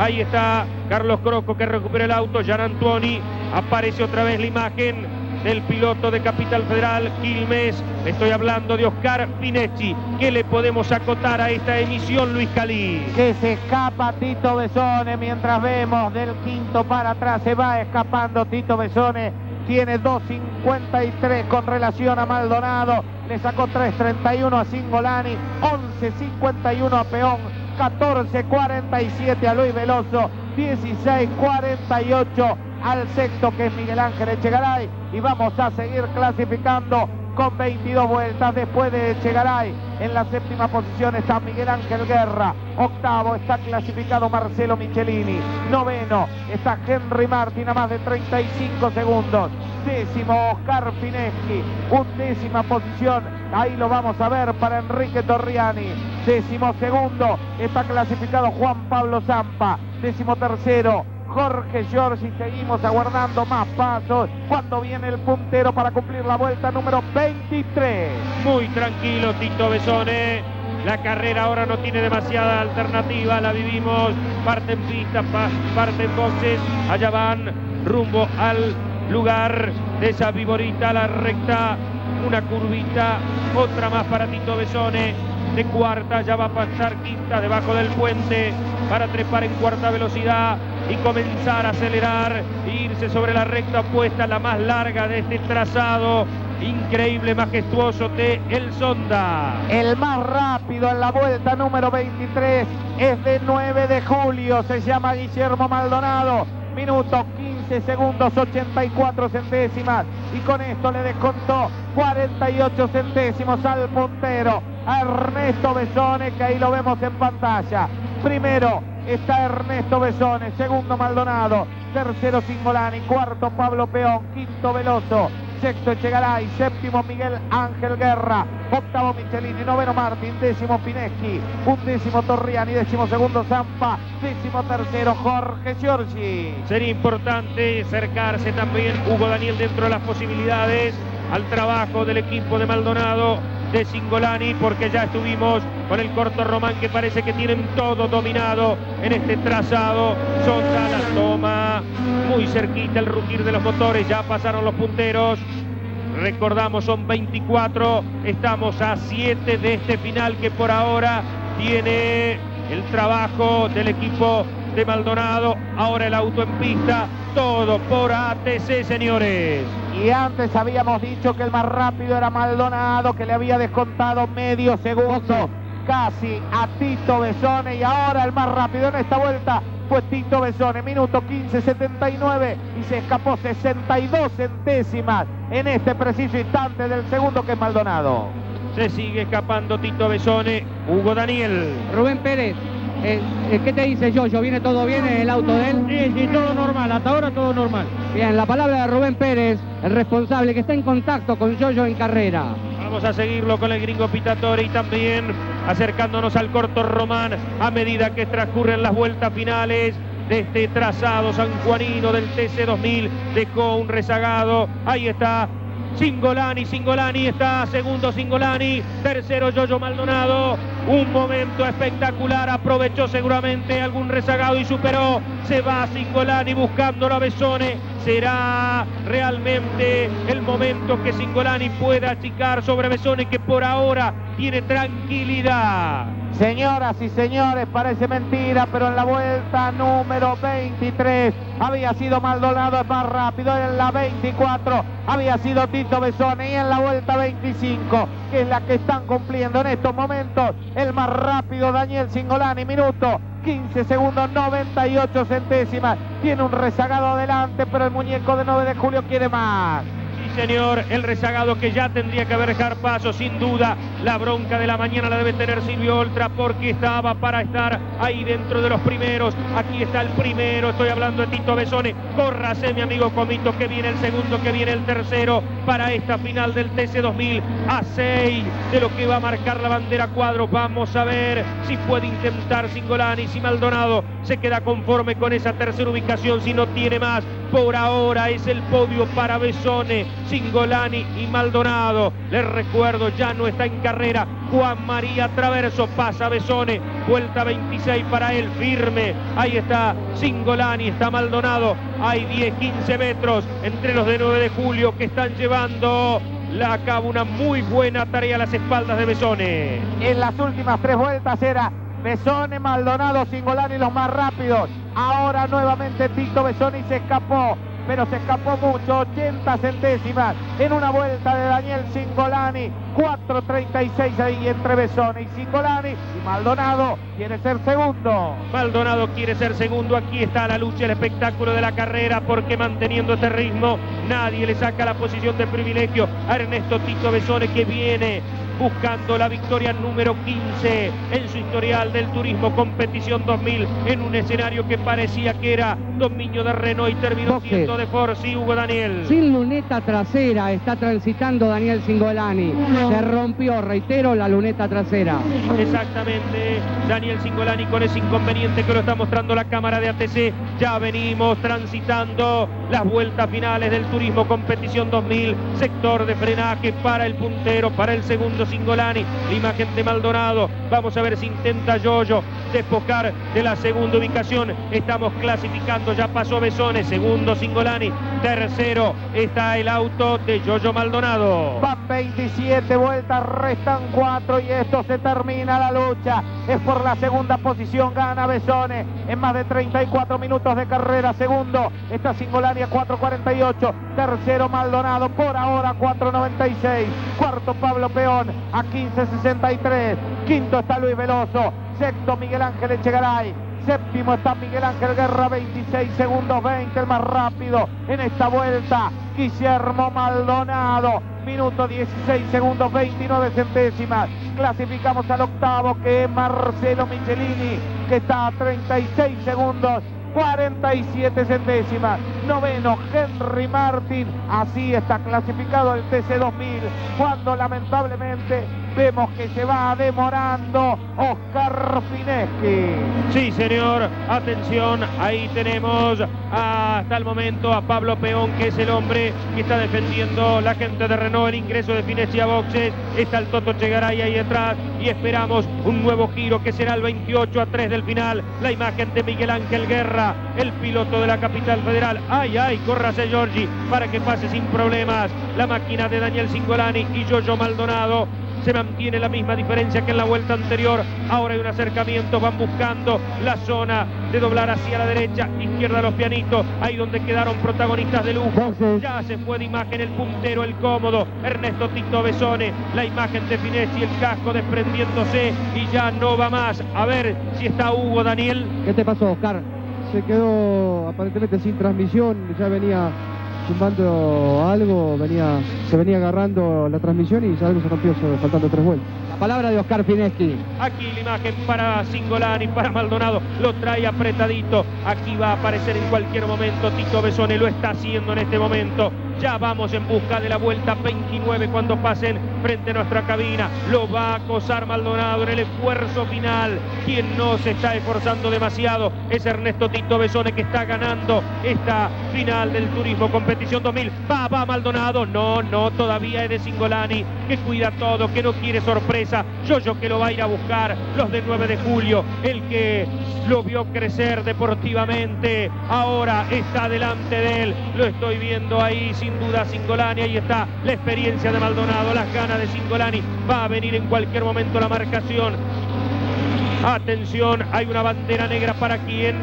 ahí está Carlos Croco que recupera el auto, Gian Antuoni, aparece otra vez la imagen del piloto de Capital Federal, Quilmes, estoy hablando de Oscar Fineschi. ¿Qué le podemos acotar a esta emisión, Luis Cali? Que se escapa Tito Bessone, mientras vemos del quinto para atrás, se va escapando Tito Bessone. Tiene dos cincuenta y tres con relación a Maldonado. Le sacó tres treinta y uno a Cingolani, once cincuenta y uno a Peón, catorce cuarenta y siete a Luis Belloso, dieciséis cuarenta y ocho al sexto, que es Miguel Ángel Echegaray. Y vamos a seguir clasificando con veintidós vueltas. Después de Echegaray, en la séptima posición está Miguel Ángel Guerra. Octavo está clasificado Marcelo Michelini. Noveno está Henry Martín a más de treinta y cinco segundos. Décimo Oscar Fineschi. Undécima posición, ahí lo vamos a ver, para Enrique Torriani. Décimo segundo está clasificado Juan Pablo Zampa. Décimo tercero Jorge Giorgi. Seguimos aguardando más pasos cuando viene el puntero para cumplir la vuelta número veintitrés. Muy tranquilo Tito Bessone. La carrera ahora no tiene demasiada alternativa, la vivimos, parte en pista, parte en boxes. Allá van rumbo al lugar de esa viborita, la recta, una curvita, otra más para Tito Bessone. De cuarta ya va a pasar quinta, debajo del puente, para trepar en cuarta velocidad. y comenzar a acelerar, irse sobre la recta opuesta, la más larga de este trazado. Increíble, majestuoso de el Zonda. El más rápido en la vuelta número veintitrés es de nueve de julio, se llama Guillermo Maldonado. Minuto quince segundos, ochenta y cuatro centésimas. Y con esto le descontó cuarenta y ocho centésimos al puntero, a Ernesto Bessone, que ahí lo vemos en pantalla. Primero está Ernesto Bessone, segundo Maldonado, tercero Cingolani, cuarto Pablo Peón, quinto Belloso, sexto Echegaray, séptimo Miguel Ángel Guerra, octavo Michelini, noveno Martín, décimo Fineschi, undécimo Torriani, décimo segundo Zampa, décimo tercero Jorge Giorgi. Sería importante acercarse también Hugo Daniel dentro de las posibilidades al trabajo del equipo de Maldonado, de Cingolani, porque ya estuvimos con el Corto Román, que parece que tienen todo dominado en este trazado. Zonda la toma muy cerquita, el rugir de los motores, ya pasaron los punteros. Recordamos, son veinticuatro, estamos a siete de este final que por ahora tiene el trabajo del equipo de Maldonado. Ahora el auto en pista, todo por A T C, señores. Y antes habíamos dicho que el más rápido era Maldonado, que le había descontado medio segundo casi a Tito Bessone, y ahora el más rápido en esta vuelta fue Tito Bessone. Minuto quince setenta y nueve y se escapó sesenta y dos centésimas en este preciso instante del segundo, que es Maldonado. Se sigue escapando Tito Bessone. Hugo Daniel. Rubén Pérez, Eh, eh, ¿qué te dice Yoyo? ¿Viene todo bien el auto de él? Sí, sí, todo normal, hasta ahora todo normal. Bien, la palabra de Rubén Pérez, el responsable, que está en contacto con Yoyo en carrera. Vamos a seguirlo con el Gringo Pitatore y también acercándonos al Corto Román a medida que transcurren las vueltas finales de este trazado sanjuanino del T C dos mil. Dejó un rezagado, ahí está Cingolani, Cingolani está, segundo Cingolani, tercero Yoyo Maldonado. Un momento espectacular, aprovechó seguramente algún rezagado y superó. Se va Cingolani buscando a Bessone. Será realmente el momento que Cingolani pueda achicar sobre Bessone, que por ahora tiene tranquilidad. Señoras y señores, parece mentira, pero en la vuelta número veintitrés había sido Maldonado el más rápido, en la veinticuatro había sido Tito Bessone, y en la vuelta veinticinco, que es la que están cumpliendo en estos momentos, el más rápido Daniel Cingolani. Minuto quince segundos, noventa y ocho centésimas, tiene un rezagado adelante, pero el muñeco de nueve de julio quiere más. Señor, el rezagado que ya tendría que haber dejado paso, sin duda. La bronca de la mañana la debe tener Silvio Oltra, porque estaba para estar ahí dentro de los primeros. Aquí está el primero, estoy hablando de Tito Bessone. Córrase, mi amigo Comito, que viene el segundo, que viene el tercero para esta final del T C dos mil. A seis de lo que va a marcar la bandera cuadro. Vamos a ver si puede intentar Cingolani, si Maldonado se queda conforme con esa tercera ubicación, si no tiene más. Por ahora es el podio para Bessone, Cingolani y Maldonado. Les recuerdo, ya no está en carrera Juan María Traverso. Pasa Bessone, vuelta veintiséis para él, firme. Ahí está Cingolani, está Maldonado. Hay diez, quince metros entre los de nueve de julio, que están llevando a cabo una muy buena tarea a las espaldas de Bessone. En las últimas tres vueltas era Bessone, Maldonado, Cingolani los más rápidos. Ahora nuevamente Tito Bessone, y se escapó, pero se escapó mucho, ochenta centésimas en una vuelta de Daniel Cingolani. Cuatro treinta y seis ahí entre Bessone y Cingolani, y Maldonado quiere ser segundo. Maldonado quiere ser segundo, aquí está la lucha, el espectáculo de la carrera, porque manteniendo este ritmo nadie le saca la posición de privilegio a Ernesto Tito Bessone, que viene buscando la victoria número quince en su historial del Turismo Competición dos mil, en un escenario que parecía que era dominio de Renault y terminó José. siendo de Force. Y Hugo Daniel, sin luneta trasera está transitando Daniel Cingolani. Uno. Se rompió, reitero, la luneta trasera. Exactamente, Daniel Cingolani, con ese inconveniente que lo está mostrando la cámara de A T C. Ya venimos transitando las vueltas finales del Turismo Competición dos mil. Sector de frenaje para el puntero, para el segundo Cingolani, la imagen de Maldonado. Vamos a ver si intenta Yoyo despojar de la segunda ubicación. Estamos clasificando, ya pasó Bessone, segundo Cingolani, tercero está el auto de Yoyo Maldonado. Van veintisiete vueltas, restan cuatro y esto se termina la lucha. Es por la segunda posición, gana Bessone en más de treinta y cuatro minutos de carrera. Segundo está Cingolani a cuatro cuarenta y ocho, tercero Maldonado por ahora cuatro noventa y seis, cuarto Pablo Peón a quince sesenta y tres, quinto está Luis Belloso, sexto Miguel Ángel Echegaray, séptimo está Miguel Ángel Guerra, veintiséis segundos veinte, el más rápido en esta vuelta, Guillermo Maldonado, minuto dieciséis segundos veintinueve centésimas. Clasificamos al octavo, que es Marcelo Michelini, que está a treinta y seis segundos cuarenta y siete centésimas. Noveno, Henry Martín. Así está clasificado el T C dos mil, cuando lamentablemente vemos que se va demorando Oscar Fineschi. Sí, señor. Atención, ahí tenemos a, hasta el momento a Pablo Peón, que es el hombre que está defendiendo la gente de Renault, el ingreso de Fineschi a boxes. Está el Toto Echegaray ahí detrás y esperamos un nuevo giro que será el veintiocho a tres del final. La imagen de Miguel Ángel Guerra, el piloto de la Capital Federal. ¡Ay, ay! Córrase, Giorgi, para que pase sin problemas. La máquina de Daniel Cingolani y Yoyo Maldonado. Se mantiene la misma diferencia que en la vuelta anterior. Ahora hay un acercamiento, van buscando la zona de doblar hacia la derecha, izquierda a los pianitos, ahí donde quedaron protagonistas de lujo. Ya se fue de imagen el puntero, el cómodo, Ernesto Tito Bessone, la imagen de Fineschi, el casco desprendiéndose y ya no va más. A ver si está Hugo Daniel. ¿Qué te pasó, Oscar? Se quedó aparentemente sin transmisión, ya venía zumbando algo, venía, se venía agarrando la transmisión y algo se rompió, faltando tres vueltas. La palabra de Oscar Fineschi. Aquí la imagen para Cingolani, para Maldonado, lo trae apretadito. Aquí va a aparecer en cualquier momento Tito Bessone, lo está haciendo en este momento. Ya vamos en busca de la vuelta veintinueve cuando pasen frente a nuestra cabina. Lo va a acosar Maldonado en el esfuerzo final. Quien no se está esforzando demasiado es Ernesto Tito Bessone, que está ganando esta final del Turismo Competición dos mil. Va, va Maldonado. No, no, todavía es de Cingolani, que cuida todo, que no quiere sorpresa. Yoyo que lo va a ir a buscar. Los del nueve de julio, el que lo vio crecer deportivamente, ahora está delante de él. Lo estoy viendo ahí, sin duda Cingolani, ahí está la experiencia de Maldonado, las ganas de Cingolani. Va a venir en cualquier momento la marcación. Atención, hay una bandera negra para quien.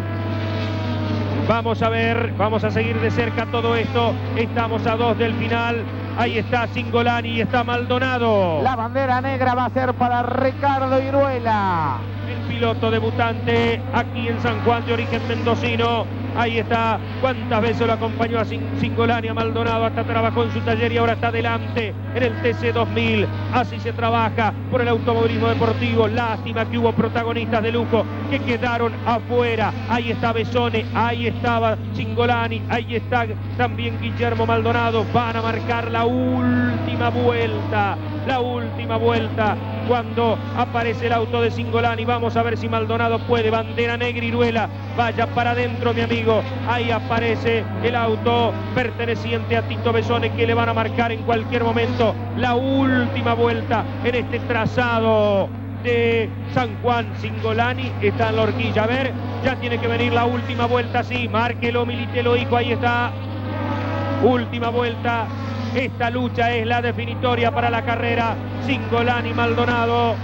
Vamos a ver, vamos a seguir de cerca todo esto. Estamos a dos del final. Ahí está Cingolani y está Maldonado. La bandera negra va a ser para Ricardo Iruela, el piloto debutante aquí en San Juan, de origen mendocino. Ahí está, cuántas veces lo acompañó a Cingolani, a Maldonado, hasta trabajó en su taller y ahora está delante en el T C dos mil. Así se trabaja por el automovilismo deportivo. Lástima que hubo protagonistas de lujo que quedaron afuera. Ahí está Bessone, ahí estaba Cingolani, ahí está también Guillermo Maldonado. Van a marcar la última vuelta, la última vuelta cuando aparece el auto de Cingolani. Vamos a ver si Maldonado puede. Bandera negra, Iruela, vaya para adentro, mi amigo. Ahí aparece el auto perteneciente a Tito Bessone, que le van a marcar en cualquier momento la última vuelta en este trazado de San Juan. Cingolani está en la horquilla. A ver, ya tiene que venir la última vuelta. Sí, márquelo, milítelo, hijo. Ahí está. Última vuelta. Esta lucha es la definitoria para la carrera. Cingolani, Maldonado.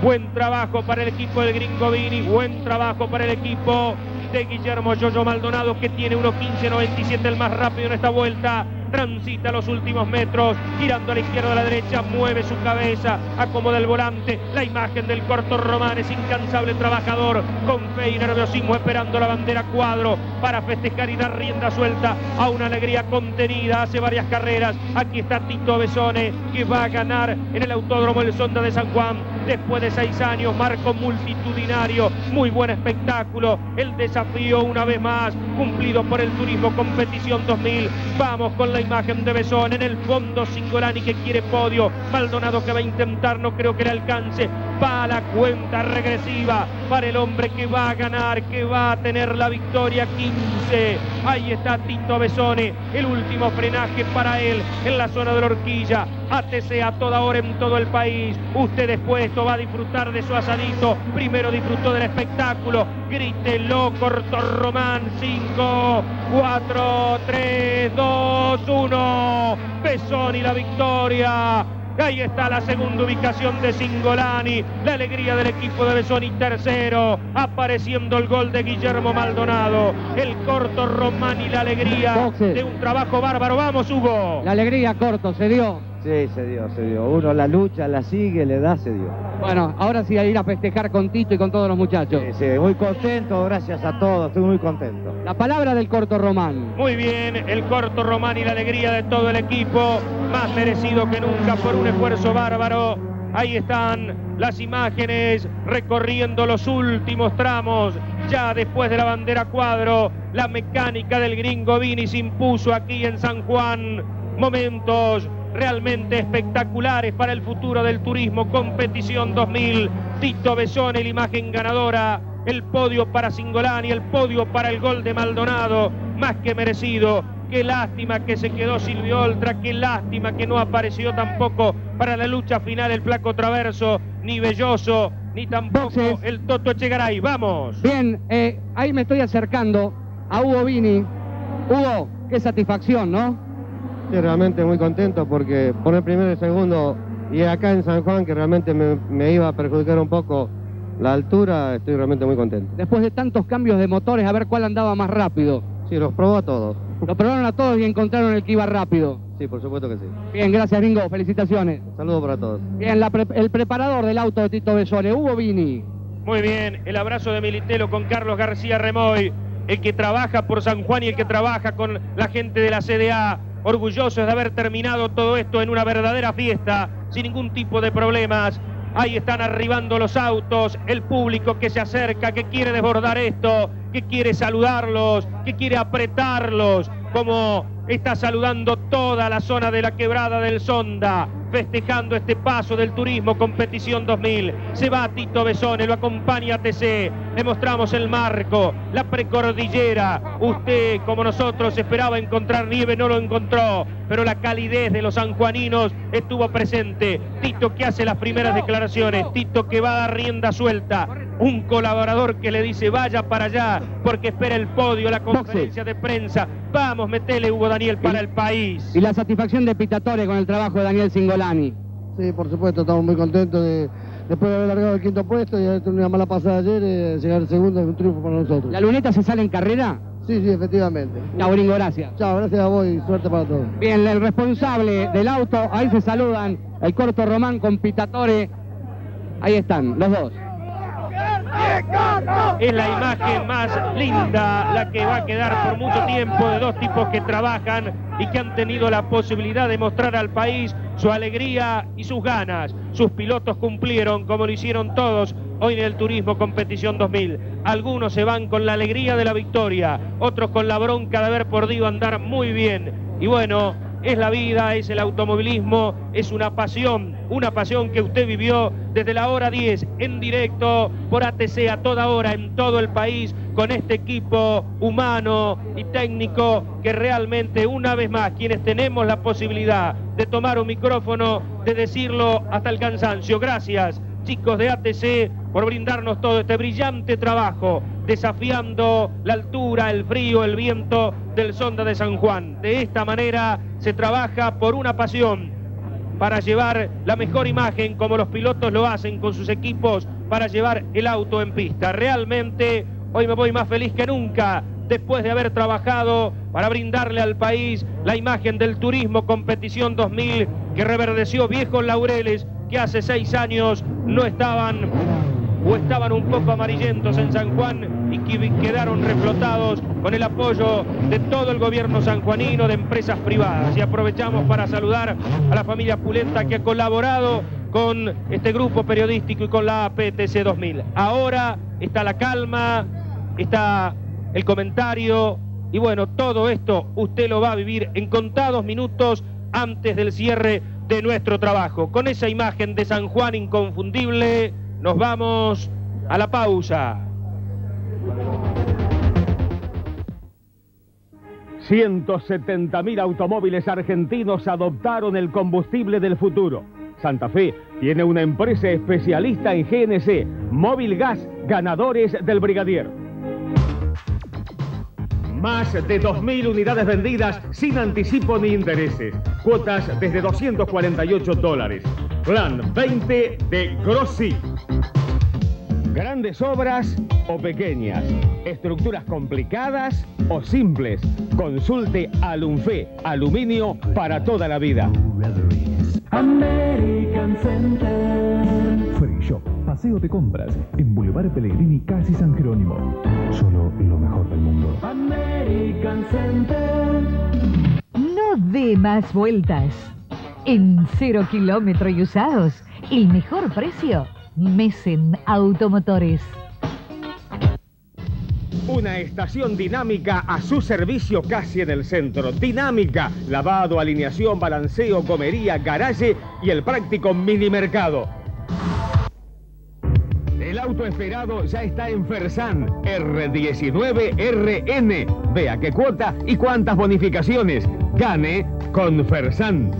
Buen trabajo para el equipo del Gringo Vini. Buen trabajo para el equipo de Guillermo Yoyo Maldonado, que tiene uno quince noventa y siete, el más rápido en esta vuelta. Transita los últimos metros, girando a la izquierda, a la derecha, mueve su cabeza, acomoda el volante. La imagen del Corto Román es incansable trabajador, con fe y nerviosismo, esperando la bandera cuadro para festejar y dar rienda suelta a una alegría contenida hace varias carreras. Aquí está Tito Bessone, que va a ganar en el Autódromo El Zonda de San Juan después de seis años. Marco multitudinario, muy buen espectáculo. El desafío una vez más cumplido por el Turismo Competición dos mil. Vamos con la imagen de Bessone, en el fondo Cingolani, que quiere podio, Maldonado que va a intentar, no creo que le alcance, Va la cuenta regresiva para el hombre que va a ganar, que va a tener la victoria. Quince. Ahí está Tito Bessone. El último frenaje para él en la zona de la horquilla. A T C a toda hora en todo el país. Usted después esto va a disfrutar de su asadito. Primero disfrutó del espectáculo. Grítelo, Corto Román. Cinco, cuatro, tres, dos, uno. Bessone y la victoria. Ahí está la segunda ubicación de Cingolani, la alegría del equipo de Bessone. Tercero, apareciendo el gol de Guillermo Maldonado, el Corto Román y la alegría Boxes. De un trabajo bárbaro. Vamos, Hugo. La alegría, Corto, se dio. Sí, se dio, se dio. Uno la lucha, la sigue, le da, se dio. Bueno, ahora sí a ir a festejar con Tito y con todos los muchachos. Sí, sí, muy contento, gracias a todos, estoy muy contento. La palabra del Corto Román. Muy bien, el Corto Román y la alegría de todo el equipo, más merecido que nunca por un esfuerzo bárbaro. Ahí están las imágenes recorriendo los últimos tramos. Ya después de la bandera cuadro, la mecánica del Gringo Vini se impuso aquí en San Juan. Momentos realmente espectaculares para el futuro del turismo. Competición dos mil, Tito Bessone, la imagen ganadora, el podio para Cingolani, el podio para el gol de Maldonado, más que merecido. Qué lástima que se quedó Silvio Oltra, qué lástima que no apareció tampoco para la lucha final el Flaco Traverso, ni Belloso, ni tampoco Boxes. El Toto Echegaray. Vamos. Bien, eh, ahí me estoy acercando a Hugo Vini. Hugo, qué satisfacción, ¿no? Realmente muy contento porque por el primero y segundo, y acá en San Juan, que realmente me, me iba a perjudicar un poco la altura, estoy realmente muy contento. Después de tantos cambios de motores, a ver cuál andaba más rápido. Sí, los probó a todos. Los probaron a todos y encontraron el que iba rápido. Sí, por supuesto que sí. Bien, gracias, Bingo, felicitaciones. Saludos para todos. Bien, la pre el preparador del auto de Tito Bessone, Hugo Vini. Muy bien, el abrazo de Militelo con Carlos García Remoy, el que trabaja por San Juan y el que trabaja con la gente de la C D A. Orgullosos de haber terminado todo esto en una verdadera fiesta, sin ningún tipo de problemas. Ahí están arribando los autos, el público que se acerca, que quiere desbordar esto, que quiere saludarlos, que quiere apretarlos, como está saludando toda la zona de la quebrada del Zonda, festejando este paso del turismo. Competición dos mil, se va Tito Bessone, lo acompaña A T C, le mostramos el marco, la precordillera. Usted, como nosotros, esperaba encontrar nieve, no lo encontró, pero la calidez de los sanjuaninos estuvo presente. Tito que hace las primeras declaraciones, Tito que va a dar rienda suelta, un colaborador que le dice vaya para allá porque espera el podio, la conferencia de prensa. Vamos, metele, Hugo Daniel, para el país. Y la satisfacción de Pitatore con el trabajo de Daniel Cingolani. Sí, por supuesto, estamos muy contentos de, después de haber largado el quinto puesto y haber tenido una mala pasada ayer, eh, llegar al segundo es un triunfo para nosotros. ¿La luneta se sale en carrera? Sí, sí, efectivamente. Chao, Gringo, gracias. Chao, gracias a vos y suerte para todos. Bien, el responsable del auto, ahí se saludan el Corto Román con Pitatore. Ahí están, los dos. Es la imagen más linda, la que va a quedar por mucho tiempo, de dos tipos que trabajan y que han tenido la posibilidad de mostrar al país su alegría y sus ganas. Sus pilotos cumplieron como lo hicieron todos hoy en el turismo Competición dos mil. Algunos se van con la alegría de la victoria, otros con la bronca de haber podido andar muy bien. Y bueno, es la vida, es el automovilismo, es una pasión, una pasión que usted vivió desde la hora diez en directo por A T C a toda hora en todo el país con este equipo humano y técnico que realmente, una vez más, quienes tenemos la posibilidad de tomar un micrófono, de decirlo hasta el cansancio. Gracias, chicos de A T C, por brindarnos todo este brillante trabajo, desafiando la altura, el frío, el viento del Zonda de San Juan. De esta manera se trabaja por una pasión, para llevar la mejor imagen, como los pilotos lo hacen con sus equipos, para llevar el auto en pista. Realmente hoy me voy más feliz que nunca, después de haber trabajado para brindarle al país la imagen del turismo Competición dos mil, que reverdeció viejos laureles que hace seis años no estaban, o estaban un poco amarillentos en San Juan, y que quedaron reflotados con el apoyo de todo el gobierno sanjuanino, de empresas privadas. Y aprovechamos para saludar a la familia Pulenta, que ha colaborado con este grupo periodístico y con la A P T C dos mil. Ahora está la calma, está el comentario, y bueno, todo esto usted lo va a vivir en contados minutos antes del cierre de nuestro trabajo. Con esa imagen de San Juan inconfundible, Nos vamos a la pausa. ciento setenta mil automóviles argentinos adoptaron el combustible del futuro. Santa Fe tiene una empresa especialista en G N C, Móvil Gas, ganadores del Brigadier. Más de dos mil unidades vendidas sin anticipo ni intereses. Cuotas desde doscientos cuarenta y ocho dólares. Plan veinte de Grossi. Grandes obras o pequeñas, estructuras complicadas o simples. Consulte Alumfe, aluminio para toda la vida. American Center. Free Shop, paseo de compras en Boulevard Pellegrini, casi San Jerónimo. Solo lo mejor del mundo. American Center. No dé más vueltas. En cero kilómetro y usados, el mejor precio. Mesen Automotores. Una estación dinámica a su servicio casi en el centro. Dinámica, lavado, alineación, balanceo, comería, garaje y el práctico minimercado. El auto esperado ya está en Fersan, R diecinueve R N. Vea qué cuota y cuántas bonificaciones. Gane con Fersan.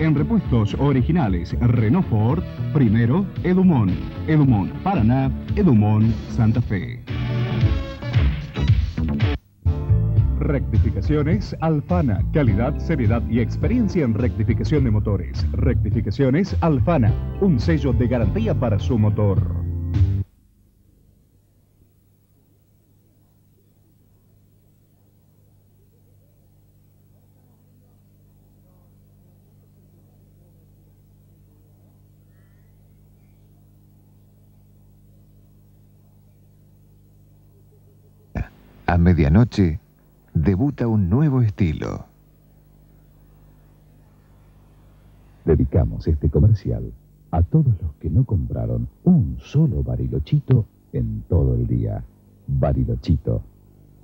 En repuestos originales, Renault Ford, primero Edumont, Edumont Paraná, Edumont Santa Fe. Rectificaciones Alfana, calidad, seriedad y experiencia en rectificación de motores. Rectificaciones Alfana, un sello de garantía para su motor. A medianoche, debuta un nuevo estilo. Dedicamos este comercial a todos los que no compraron un solo Barilochito en todo el día. Barilochito,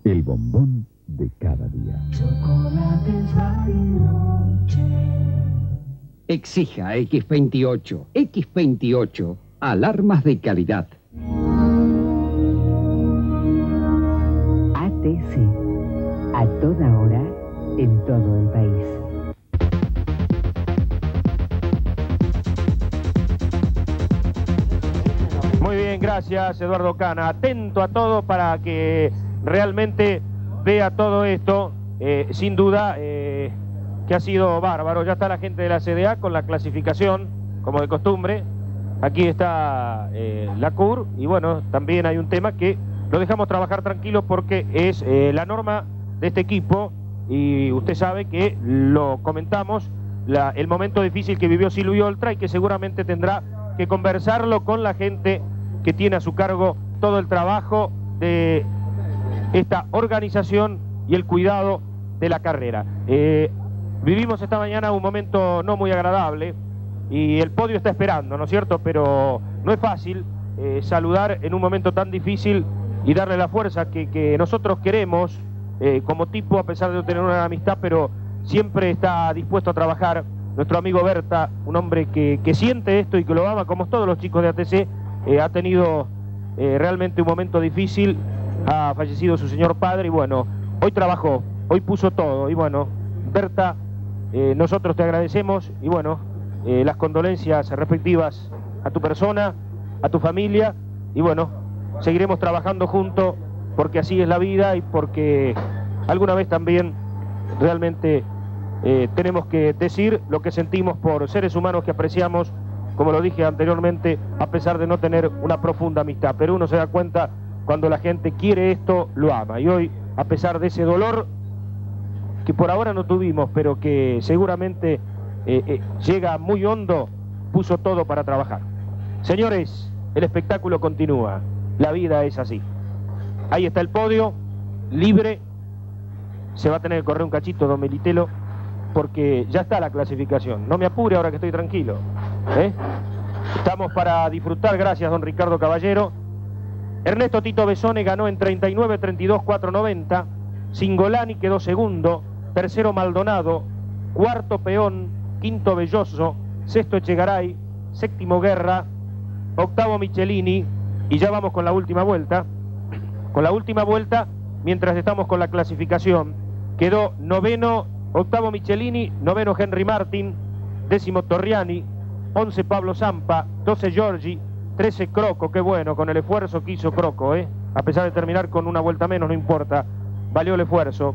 el bombón de cada día. Chocolates Bariloche. Exija X veintiocho. X veintiocho, alarmas de calidad. A T C, a toda hora, en todo el país. Muy bien, gracias Eduardo Cana. Atento a todo para que realmente vea todo esto, eh, sin duda, eh, que ha sido bárbaro. Ya está la gente de la C D A con la clasificación, como de costumbre. Aquí está eh, la C U R, y bueno, también hay un tema que lo dejamos trabajar tranquilo porque es eh, la norma de este equipo y usted sabe que lo comentamos, la, el momento difícil que vivió Silvio Oltra y que seguramente tendrá que conversarlo con la gente que tiene a su cargo todo el trabajo de esta organización y el cuidado de la carrera. Eh, vivimos esta mañana un momento no muy agradable y el podio está esperando, ¿no es cierto? Pero no es fácil eh, saludar en un momento tan difícil y darle la fuerza que, que nosotros queremos eh, como tipo, a pesar de no tener una amistad, pero siempre está dispuesto a trabajar. Nuestro amigo Berta, un hombre que, que siente esto y que lo ama, como todos los chicos de A T C, eh, ha tenido eh, realmente un momento difícil, ha fallecido su señor padre y bueno, hoy trabajó, hoy puso todo. Y bueno, Berta, eh, nosotros te agradecemos y bueno, eh, las condolencias respectivas a tu persona, a tu familia y bueno, seguiremos trabajando juntos porque así es la vida y porque alguna vez también realmente eh, tenemos que decir lo que sentimos por seres humanos que apreciamos, como lo dije anteriormente, a pesar de no tener una profunda amistad. Pero uno se da cuenta cuando la gente quiere esto, lo ama. Y hoy, a pesar de ese dolor que por ahora no tuvimos, pero que seguramente eh, eh, llega muy hondo, puso todo para trabajar. Señores, el espectáculo continúa. La vida es así. Ahí está el podio, libre. Se va a tener que correr un cachito, don Militelo, porque ya está la clasificación. No me apure ahora que estoy tranquilo. ¿eh? Estamos para disfrutar, gracias, don Ricardo Caballero. Ernesto Tito Bessone ganó en treinta y nueve treinta y dos cuatrocientos noventa. Cingolani quedó segundo. Tercero Maldonado. Cuarto Peón. Quinto Belloso. Sexto Echegaray. séptimo Guerra, octavo Michelini, y ya vamos con la última vuelta. Con la última vuelta, mientras estamos con la clasificación, quedó noveno, octavo Michelini, noveno Henry Martín, décimo Torriani, once Pablo Zampa, doce Giorgi, trece Croco, qué bueno, con el esfuerzo que hizo Croco, ¿eh? A pesar de terminar con una vuelta menos, no importa, valió el esfuerzo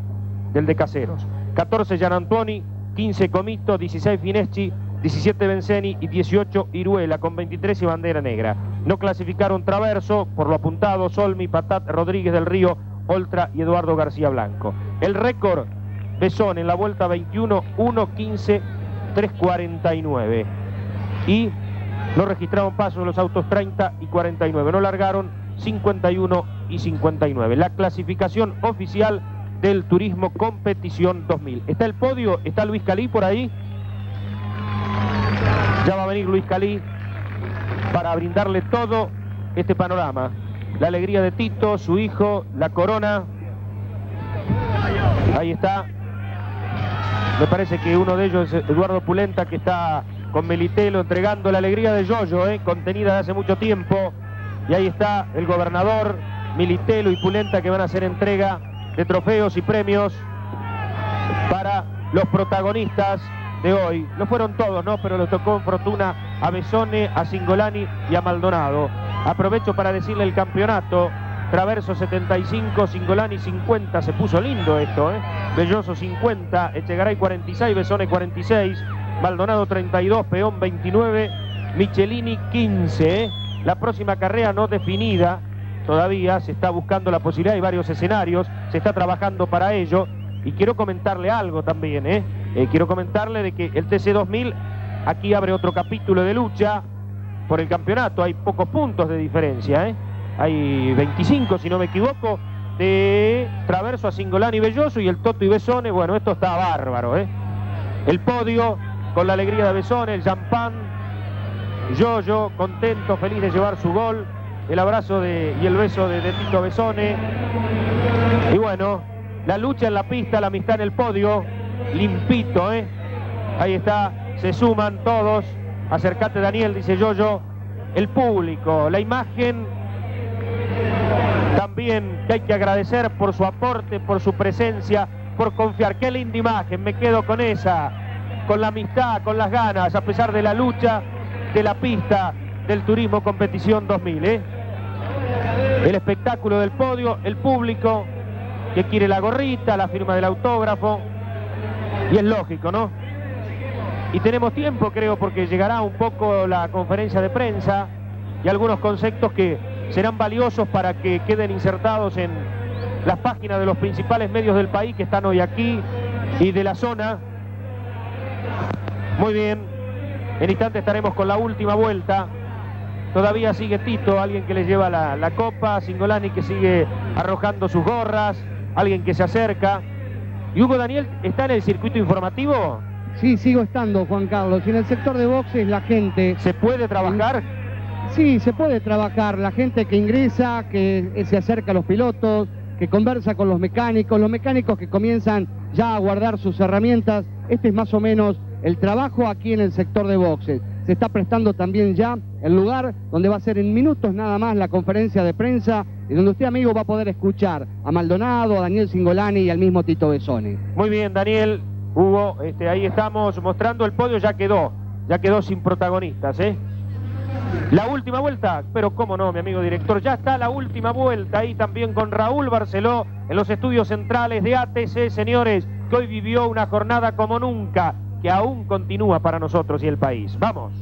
del de Caseros. catorce Gian Antuoni, quince Comito, dieciséis Fineschi, diecisiete Benzeni y dieciocho Iruela, con veintitrés y bandera negra. No clasificaron Traverso, por lo apuntado, Solmi, Patat, Rodríguez del Río, Oltra y Eduardo García Blanco. El récord Bessone en la vuelta veintiuno, uno quince tres cuarenta y nueve. Y no registraron pasos los autos treinta y cuarenta y nueve. No largaron cincuenta y uno y cincuenta y nueve. La clasificación oficial del Turismo Competición dos mil. ¿Está el podio? ¿Está Luis Cali por ahí? Ya va a venir Luis Cali para brindarle todo este panorama. La alegría de Tito, su hijo, la corona. Ahí está. Me parece que uno de ellos es Eduardo Pulenta, que está con Melitelo entregando la alegría de Yoyo, eh, contenida de hace mucho tiempo. Y ahí está el gobernador, Melitelo y Pulenta, que van a hacer entrega de trofeos y premios para los protagonistas de hoy. No fueron todos, ¿no? Pero les tocó en fortuna a Bessone, a Cingolani y a Maldonado. Aprovecho para decirle el campeonato: Traverso setenta y cinco, Cingolani cincuenta, se puso lindo esto, ¿eh? Belloso cincuenta, Echegaray cuarenta y seis, Bessone cuarenta y seis, Maldonado treinta y dos, Peón veintinueve, Michelini quince, ¿eh? La próxima carrera no definida, todavía se está buscando la posibilidad, hay varios escenarios, se está trabajando para ello. Y quiero comentarle algo también, ¿eh? Eh, quiero comentarle de que el T C dos mil aquí abre otro capítulo de lucha por el campeonato. Hay pocos puntos de diferencia, ¿eh? Hay veinticinco, si no me equivoco, de Traverso a Cingolani y Belloso, y el Toto y Bessone. Bueno, esto está bárbaro, ¿eh? El podio con la alegría de Bessone, el champán, Yoyo, contento, feliz de llevar su gol, el abrazo de, y el beso de, de Tito Bessone. Y bueno, la lucha en la pista, la amistad en el podio, limpito, ¿eh? Ahí está, se suman todos. Acercate, Daniel, dice Yoyo. El público, la imagen, también que hay que agradecer por su aporte, por su presencia, por confiar. Qué linda imagen, me quedo con esa, con la amistad, con las ganas, a pesar de la lucha de la pista del Turismo Competición dos mil, ¿eh? El espectáculo del podio, el público que quiere la gorrita, la firma del autógrafo, y es lógico, ¿no? Y tenemos tiempo, creo, porque llegará un poco la conferencia de prensa y algunos conceptos que serán valiosos para que queden insertados en las páginas de los principales medios del país que están hoy aquí y de la zona. Muy bien, en instante estaremos con la última vuelta. Todavía sigue Tito, alguien que le lleva la, la copa, Cingolani que sigue arrojando sus gorras, alguien que se acerca. ¿Y Hugo Daniel está en el circuito informativo? Sí, sigo estando, Juan Carlos. Y en el sector de boxes la gente... ¿Se puede trabajar? Sí, se puede trabajar. La gente que ingresa, que se acerca a los pilotos, que conversa con los mecánicos, los mecánicos que comienzan ya a guardar sus herramientas. Este es más o menos el trabajo aquí en el sector de boxes. Se está prestando también ya el lugar donde va a ser en minutos nada más la conferencia de prensa, y donde usted, amigo, va a poder escuchar a Maldonado, a Daniel Cingolani y al mismo Tito Bessone. Muy bien, Daniel, Hugo, este, ahí estamos mostrando el podio, ya quedó, ya quedó sin protagonistas, ¿eh? La última vuelta, pero cómo no, mi amigo director, ya está la última vuelta ahí también con Raúl Barceló en los estudios centrales de A T C, señores, que hoy vivió una jornada como nunca, que aún continúa para nosotros y el país. ¡Vamos!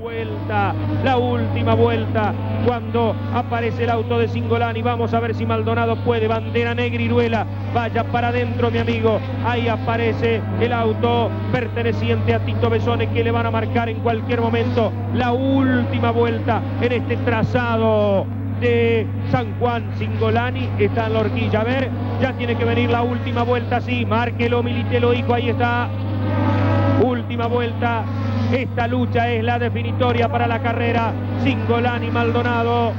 Vuelta, la última vuelta, cuando aparece el auto de Cingolani. Vamos a ver si Maldonado puede, bandera negra, Iruela, vaya para adentro, mi amigo. Ahí aparece el auto perteneciente a Tito Bessone, que le van a marcar en cualquier momento la última vuelta en este trazado de San Juan. Cingolani está en la horquilla, a ver, ya tiene que venir la última vuelta, sí, márquelo, Militelo, hijo, ahí está. Última vuelta, esta lucha es la definitoria para la carrera. Cingolani, Maldonado,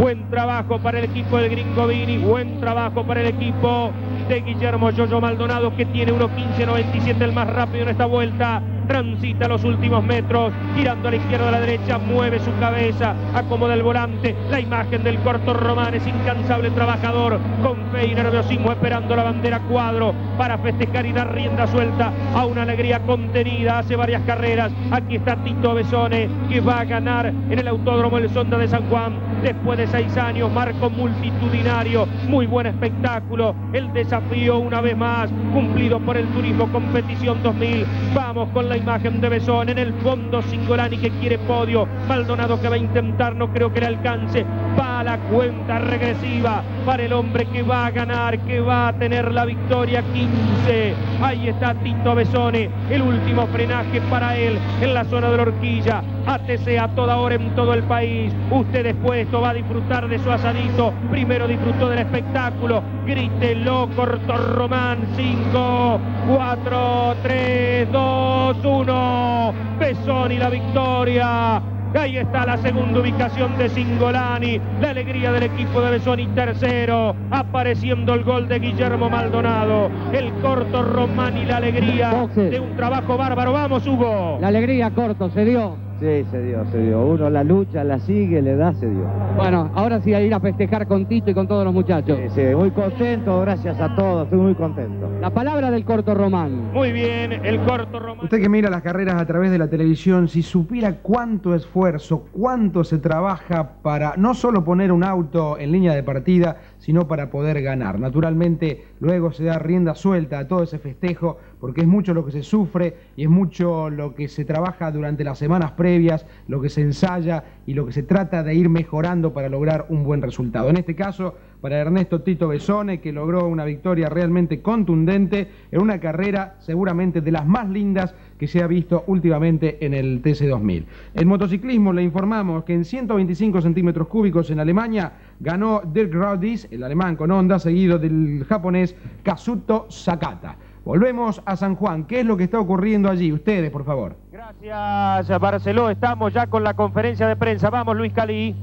buen trabajo para el equipo del Gringo Vini, buen trabajo para el equipo de Guillermo Yoyo Maldonado, que tiene uno quince noventa y siete el más rápido en esta vuelta. transita los últimos metros, girando a la izquierda, a la derecha, mueve su cabeza, acomoda el volante, la imagen del Corto Román es incansable trabajador, con fe y nerviosismo esperando la bandera cuadro para festejar y dar rienda suelta a una alegría contenida hace varias carreras. Aquí está Tito Bessone, que va a ganar en el Autódromo el Zonda de San Juan después de seis años, marco multitudinario, muy buen espectáculo, el desafío una vez más cumplido por el Turismo Competición dos mil. Vamos con la imagen de Bessone, en el fondo Cingolani que quiere podio, Maldonado que va a intentar, no creo que le alcance, va a la cuenta regresiva para el hombre que va a ganar, que va a tener la victoria, quince, ahí está Tito Bessone, el último frenaje para él en la zona de la horquilla. A T C a toda hora en todo el país, usted después va a disfrutar de su asadito, primero disfrutó del espectáculo, grítelo Corto Román. Cinco, cuatro, tres, dos, uno, Bessone la victoria. Ahí está la segunda ubicación de Cingolani, la alegría del equipo de Bessone, y tercero, apareciendo el gol de Guillermo Maldonado, el Corto Román y la alegría Boxes. De un trabajo bárbaro. Vamos, Hugo. La alegría, Corto, se dio. Sí, se dio, se dio. Uno la lucha, la sigue, le da, se dio. Bueno, ahora sí a ir a festejar con Tito y con todos los muchachos. Sí, sí, muy contento, gracias a todos, estoy muy contento. La palabra del Corto Román. Muy bien, el Corto Román. Usted que mira las carreras a través de la televisión, si supiera cuánto esfuerzo, cuánto se trabaja para no solo poner un auto en línea de partida, sino para poder ganar. Naturalmente, luego se da rienda suelta a todo ese festejo, porque es mucho lo que se sufre y es mucho lo que se trabaja durante las semanas previas, lo que se ensaya y lo que se trata de ir mejorando para lograr un buen resultado. En este caso, para Ernesto Tito Bessone, que logró una victoria realmente contundente en una carrera seguramente de las más lindas que se ha visto últimamente en el T C dos mil. En motociclismo le informamos que en ciento veinticinco centímetros cúbicos en Alemania ganó Dirk Raudis, el alemán con Honda, seguido del japonés Kazuto Sakata. Volvemos a San Juan. ¿Qué es lo que está ocurriendo allí? Ustedes, por favor. Gracias, Barceló. Estamos ya con la conferencia de prensa. Vamos, Luis Cali.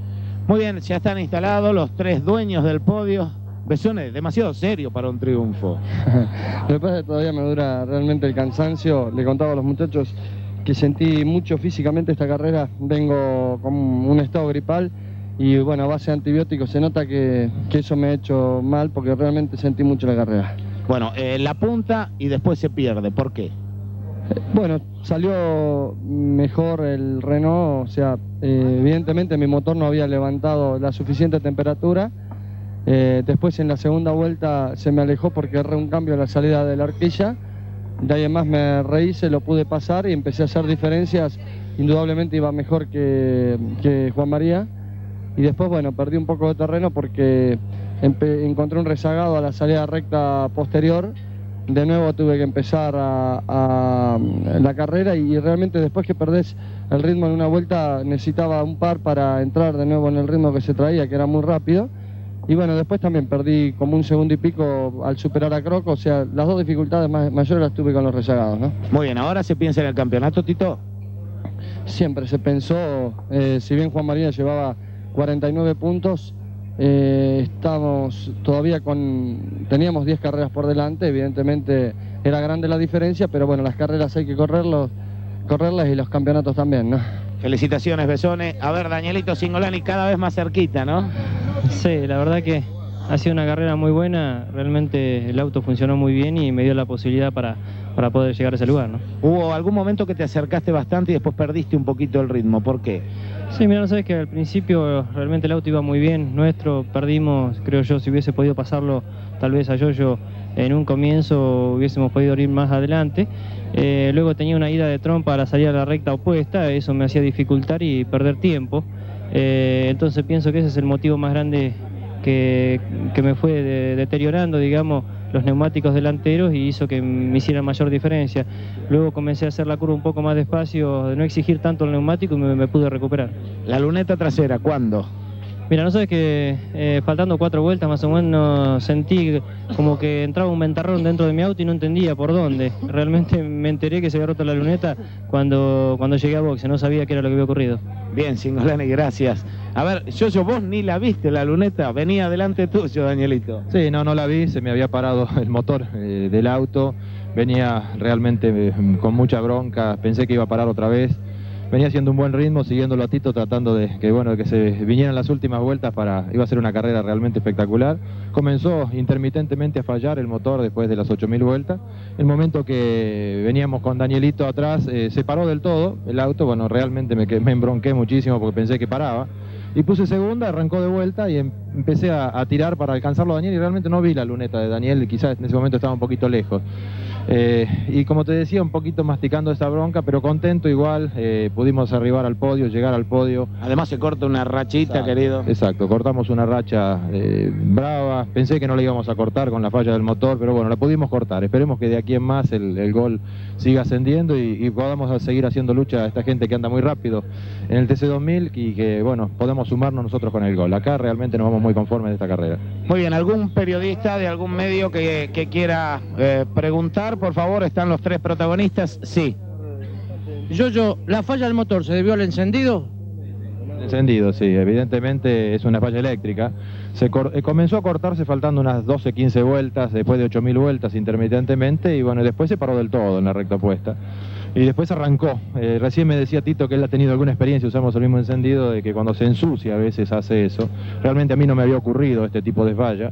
Muy bien, ya están instalados los tres dueños del podio. Bessone, demasiado serio para un triunfo. Lo que pasa es que todavía me dura realmente el cansancio. Le contaba a los muchachos que sentí mucho físicamente esta carrera. Vengo con un estado gripal y, bueno, a base de antibióticos se nota que, que eso me ha hecho mal porque realmente sentí mucho la carrera. Bueno, eh, la punta y después se pierde. ¿Por qué? Bueno, salió mejor el Renault, o sea, eh, evidentemente mi motor no había levantado la suficiente temperatura. Eh, después en la segunda vuelta se me alejó porque erré un cambio en la salida de la horquilla. De ahí en más me rehice, lo pude pasar y empecé a hacer diferencias. Indudablemente iba mejor que, que Juan María. Y después, bueno, perdí un poco de terreno porque encontré un rezagado a la salida recta posterior. De nuevo tuve que empezar a, a la carrera y realmente después que perdés el ritmo en una vuelta necesitaba un par para entrar de nuevo en el ritmo que se traía, que era muy rápido. Y bueno, después también perdí como un segundo y pico al superar a Croco, o sea, las dos dificultades más, mayores las tuve con los rezagados, ¿no? Muy bien, ¿ahora se piensa en el campeonato, Tito? Siempre se pensó, eh, si bien Juan María llevaba cuarenta y nueve puntos, Eh, estamos todavía con, teníamos diez carreras por delante, evidentemente era grande la diferencia, pero bueno, las carreras hay que correrlos, correrlas y los campeonatos también, ¿no? Felicitaciones, Bessone. A ver, Danielito Cingolani, cada vez más cerquita, ¿no? Sí, la verdad que ha sido una carrera muy buena, realmente el auto funcionó muy bien y me dio la posibilidad para, para poder llegar a ese lugar, ¿no? ¿Hubo algún momento que te acercaste bastante y después perdiste un poquito el ritmo? ¿Por qué? Sí, mira, no sabes que al principio realmente el auto iba muy bien, nuestro, perdimos, creo yo, si hubiese podido pasarlo tal vez a Yoyo en un comienzo hubiésemos podido ir más adelante. Eh, luego tenía una ida de trompa a la salida de la recta opuesta, eso me hacía dificultar y perder tiempo. Eh, entonces pienso que ese es el motivo más grande que, que me fue de, deteriorando, digamos, los neumáticos delanteros y hizo que me hiciera mayor diferencia. Luego comencé a hacer la curva un poco más despacio, de no exigir tanto el neumático y me, me pude recuperar. La luneta trasera, ¿cuándo? Mira, no sabes que eh, faltando cuatro vueltas más o menos sentí como que entraba un ventarrón dentro de mi auto y no entendía por dónde. Realmente me enteré que se había roto la luneta cuando, cuando llegué a boxe, no sabía qué era lo que había ocurrido. Bien, Cingolani, gracias. A ver, Yoyo, vos ni la viste la luneta, venía delante tuyo, Danielito. Sí, no, no la vi, se me había parado el motor eh, del auto. venía realmente con mucha bronca, pensé que iba a parar otra vez. Venía haciendo un buen ritmo, siguiéndolo a Tito, tratando de que, bueno, que se vinieran las últimas vueltas para... Iba a ser una carrera realmente espectacular. Comenzó intermitentemente a fallar el motor después de las ocho mil vueltas. El momento que veníamos con Danielito atrás, eh, se paró del todo el auto. Bueno, realmente me, me embronqué muchísimo porque pensé que paraba. Y puse segunda, arrancó de vuelta y empecé a, a tirar para alcanzarlo a Daniel y realmente no vi la luneta de Daniel, quizás en ese momento estaba un poquito lejos. Eh, y como te decía, un poquito masticando esa bronca, pero contento igual, eh, pudimos arribar al podio, llegar al podio. Además se corta una rachita, exacto, querido. Exacto, cortamos una racha eh, brava, pensé que no la íbamos a cortar con la falla del motor, pero bueno, la pudimos cortar. Esperemos que de aquí en más el, el gol siga ascendiendo y, y podamos seguir haciendo lucha a esta gente que anda muy rápido en el T C dos mil y que, bueno, podemos sumarnos nosotros con el gol. Acá realmente nos vamos muy conformes de esta carrera. Muy bien, ¿algún periodista de algún medio que, que quiera eh, preguntar? Por favor, están los tres protagonistas. Sí. Yoyo, ¿la falla del motor se debió al encendido? Encendido, sí. Evidentemente es una falla eléctrica. Se comenzó a cortarse faltando unas doce, quince vueltas, después de ocho mil vueltas intermitentemente, y bueno, después se paró del todo en la recta opuesta. Y después arrancó. Eh, recién me decía Tito que él ha tenido alguna experiencia, usamos el mismo encendido, de que cuando se ensucia a veces hace eso. Realmente a mí no me había ocurrido este tipo de falla.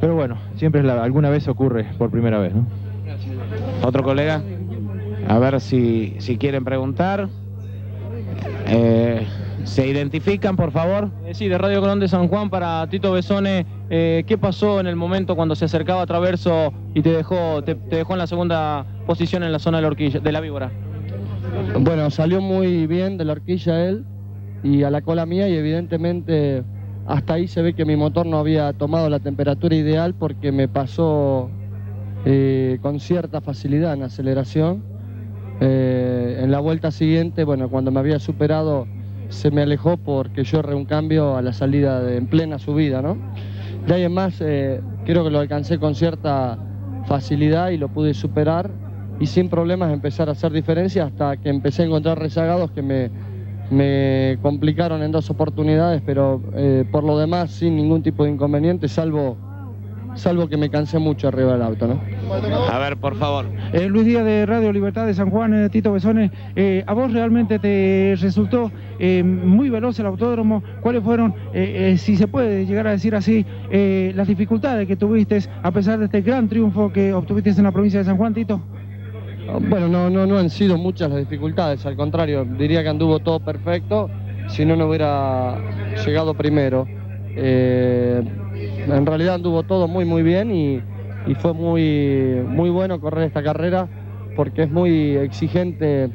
Pero bueno, siempre es la, alguna vez ocurre por primera vez, ¿no? Otro colega, a ver si, si quieren preguntar. Eh, ¿Se identifican, por favor? Sí, de Radio Colón de San Juan para Tito Bessone. Eh, ¿Qué pasó en el momento cuando se acercaba a Traverso y te dejó, te, te dejó en la segunda posición en la zona de la horquilla, de la víbora? Bueno, salió muy bien de la horquilla él y a la cola mía, y evidentemente hasta ahí se ve que mi motor no había tomado la temperatura ideal porque me pasó... Eh, con cierta facilidad en aceleración. Eh, en la vuelta siguiente, bueno, cuando me había superado, se me alejó porque yo erré un cambio a la salida de, en plena subida, ¿no? De ahí en más, eh, creo que lo alcancé con cierta facilidad y lo pude superar y sin problemas empezar a hacer diferencia hasta que empecé a encontrar rezagados que me, me complicaron en dos oportunidades, pero eh, por lo demás sin ningún tipo de inconveniente, salvo... Salvo que me cansé mucho arriba del auto, ¿no? A ver, por favor. Eh, Luis Díaz de Radio Libertad de San Juan, eh, Tito Bessone, eh, a vos realmente te resultó eh, muy veloz el autódromo. ¿Cuáles fueron, eh, eh, si se puede llegar a decir así, eh, las dificultades que tuviste a pesar de este gran triunfo que obtuviste en la provincia de San Juan, Tito? Bueno, no, no, no han sido muchas las dificultades, al contrario, diría que anduvo todo perfecto, si no, no hubiera llegado primero. Eh... En realidad anduvo todo muy muy bien y, y fue muy, muy bueno correr esta carrera porque es muy exigente,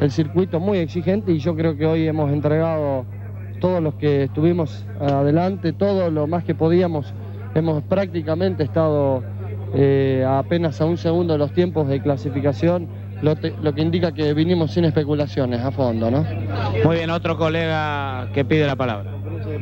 el circuito muy exigente, y yo creo que hoy hemos entregado todos los que estuvimos adelante, todo lo más que podíamos. Hemos prácticamente estado eh, apenas a un segundo de los tiempos de clasificación, lo, te, lo que indica que vinimos sin especulaciones a fondo, ¿no? Muy bien, otro colega que pide la palabra.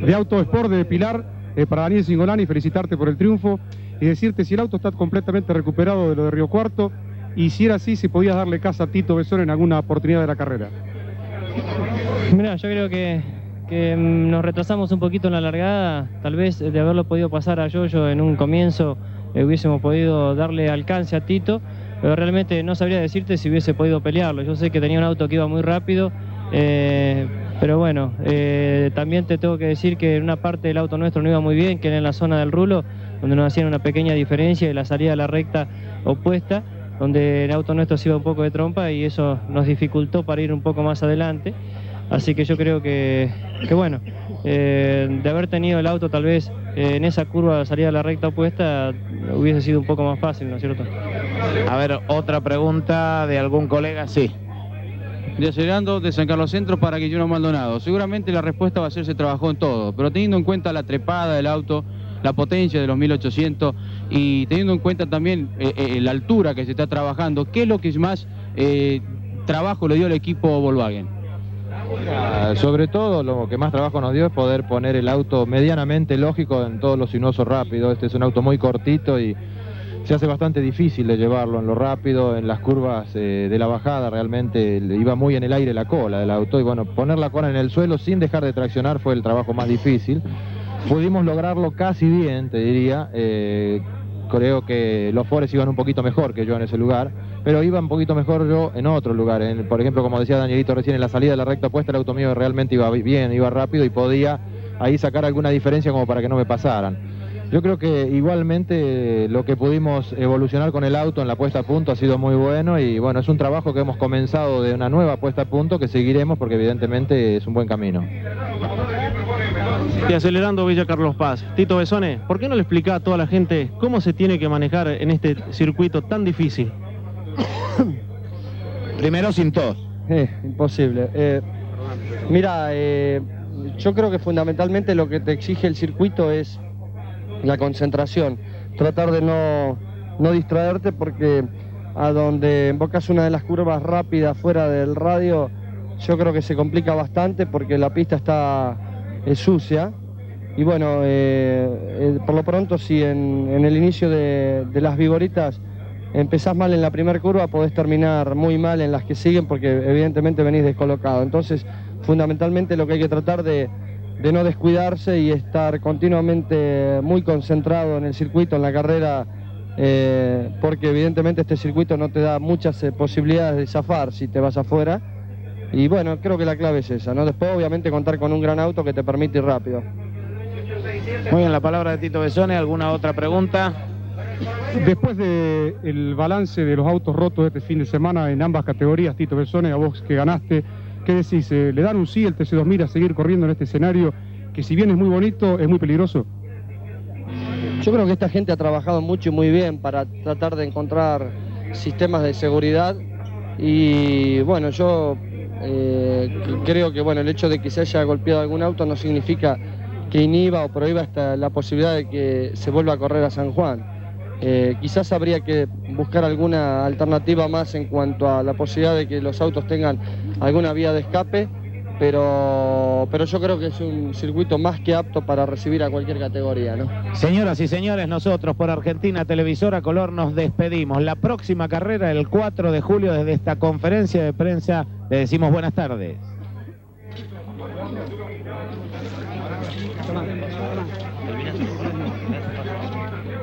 De Autosport de Pilar. Eh, para Daniel Cingolani, felicitarte por el triunfo y decirte si el auto está completamente recuperado de lo de Río Cuarto y si era así, si podías darle casa a Tito Bessone en alguna oportunidad de la carrera. Mira, yo creo que, que nos retrasamos un poquito en la largada, tal vez de haberlo podido pasar a Yoyo en un comienzo eh, hubiésemos podido darle alcance a Tito, pero realmente no sabría decirte si hubiese podido pelearlo. Yo sé que tenía un auto que iba muy rápido, eh, pero bueno, eh, también te tengo que decir que en una parte del auto nuestro no iba muy bien, que era en la zona del rulo, donde nos hacían una pequeña diferencia de la salida a la recta opuesta, donde el auto nuestro se iba un poco de trompa y eso nos dificultó para ir un poco más adelante. Así que yo creo que, que bueno, eh, de haber tenido el auto tal vez eh, en esa curva de salida a la recta opuesta hubiese sido un poco más fácil, ¿no es cierto? A ver, otra pregunta de algún colega, sí. De Acelerando, de San Carlos Centro para Guillermo Maldonado. Seguramente la respuesta va a ser se trabajó en todo, pero teniendo en cuenta la trepada del auto, la potencia de los mil ochocientos y teniendo en cuenta también eh, eh, la altura que se está trabajando, ¿qué es lo que más eh, trabajo le dio el equipo Volkswagen? Ah, sobre todo lo que más trabajo nos dio es poder poner el auto medianamente lógico en todos los sinuosos rápidos. Este es un auto muy cortito y se hace bastante difícil de llevarlo en lo rápido, en las curvas eh, de la bajada realmente iba muy en el aire la cola del auto y bueno, poner la cola en el suelo sin dejar de traccionar fue el trabajo más difícil. Pudimos lograrlo casi bien, te diría, eh, creo que los Forest iban un poquito mejor que yo en ese lugar, pero iba un poquito mejor yo en otro lugar. En, por ejemplo, como decía Danielito recién, en la salida de la recta opuesta el auto mío realmente iba bien, iba rápido y podía ahí sacar alguna diferencia como para que no me pasaran. Yo creo que igualmente lo que pudimos evolucionar con el auto en la puesta a punto ha sido muy bueno y bueno, es un trabajo que hemos comenzado de una nueva puesta a punto que seguiremos porque evidentemente es un buen camino. Y acelerando Villa Carlos Paz, Tito Bessone, ¿por qué no le explica a toda la gente cómo se tiene que manejar en este circuito tan difícil? Primero sin tos. Eh, imposible. Eh, mira, eh, yo creo que fundamentalmente lo que te exige el circuito es la concentración, tratar de no, no distraerte, porque a donde embocas una de las curvas rápidas fuera del radio, yo creo que se complica bastante porque la pista está es sucia. Y bueno, eh, eh, por lo pronto, si en, en el inicio de, de las Vigoritas empezás mal en la primera curva, podés terminar muy mal en las que siguen porque evidentemente venís descolocado. Entonces, fundamentalmente lo que hay que tratar de de no descuidarse y estar continuamente muy concentrado en el circuito, en la carrera, eh, porque evidentemente este circuito no te da muchas eh, posibilidades de zafar si te vas afuera. Y bueno, creo que la clave es esa, ¿no? Después obviamente contar con un gran auto que te permite ir rápido. Muy bien, la palabra de Tito Bessone. ¿Alguna otra pregunta? Después del balance de los autos rotos este fin de semana en ambas categorías, Tito Bessone, a vos que ganaste, ¿qué decís? Eh, ¿Le dan un sí al T C dos mil a seguir corriendo en este escenario que, si bien es muy bonito, es muy peligroso? Yo creo que esta gente ha trabajado mucho y muy bien para tratar de encontrar sistemas de seguridad y, bueno, yo eh, creo que, bueno, el hecho de que se haya golpeado algún auto no significa que inhiba o prohíba hasta la posibilidad de que se vuelva a correr a San Juan. Eh, quizás habría que buscar alguna alternativa más en cuanto a la posibilidad de que los autos tengan alguna vía de escape, pero, pero yo creo que es un circuito más que apto para recibir a cualquier categoría, ¿no? Señoras y señores, nosotros por Argentina Televisora Color nos despedimos. La próxima carrera, el cuatro de julio, desde esta conferencia de prensa, le decimos buenas tardes.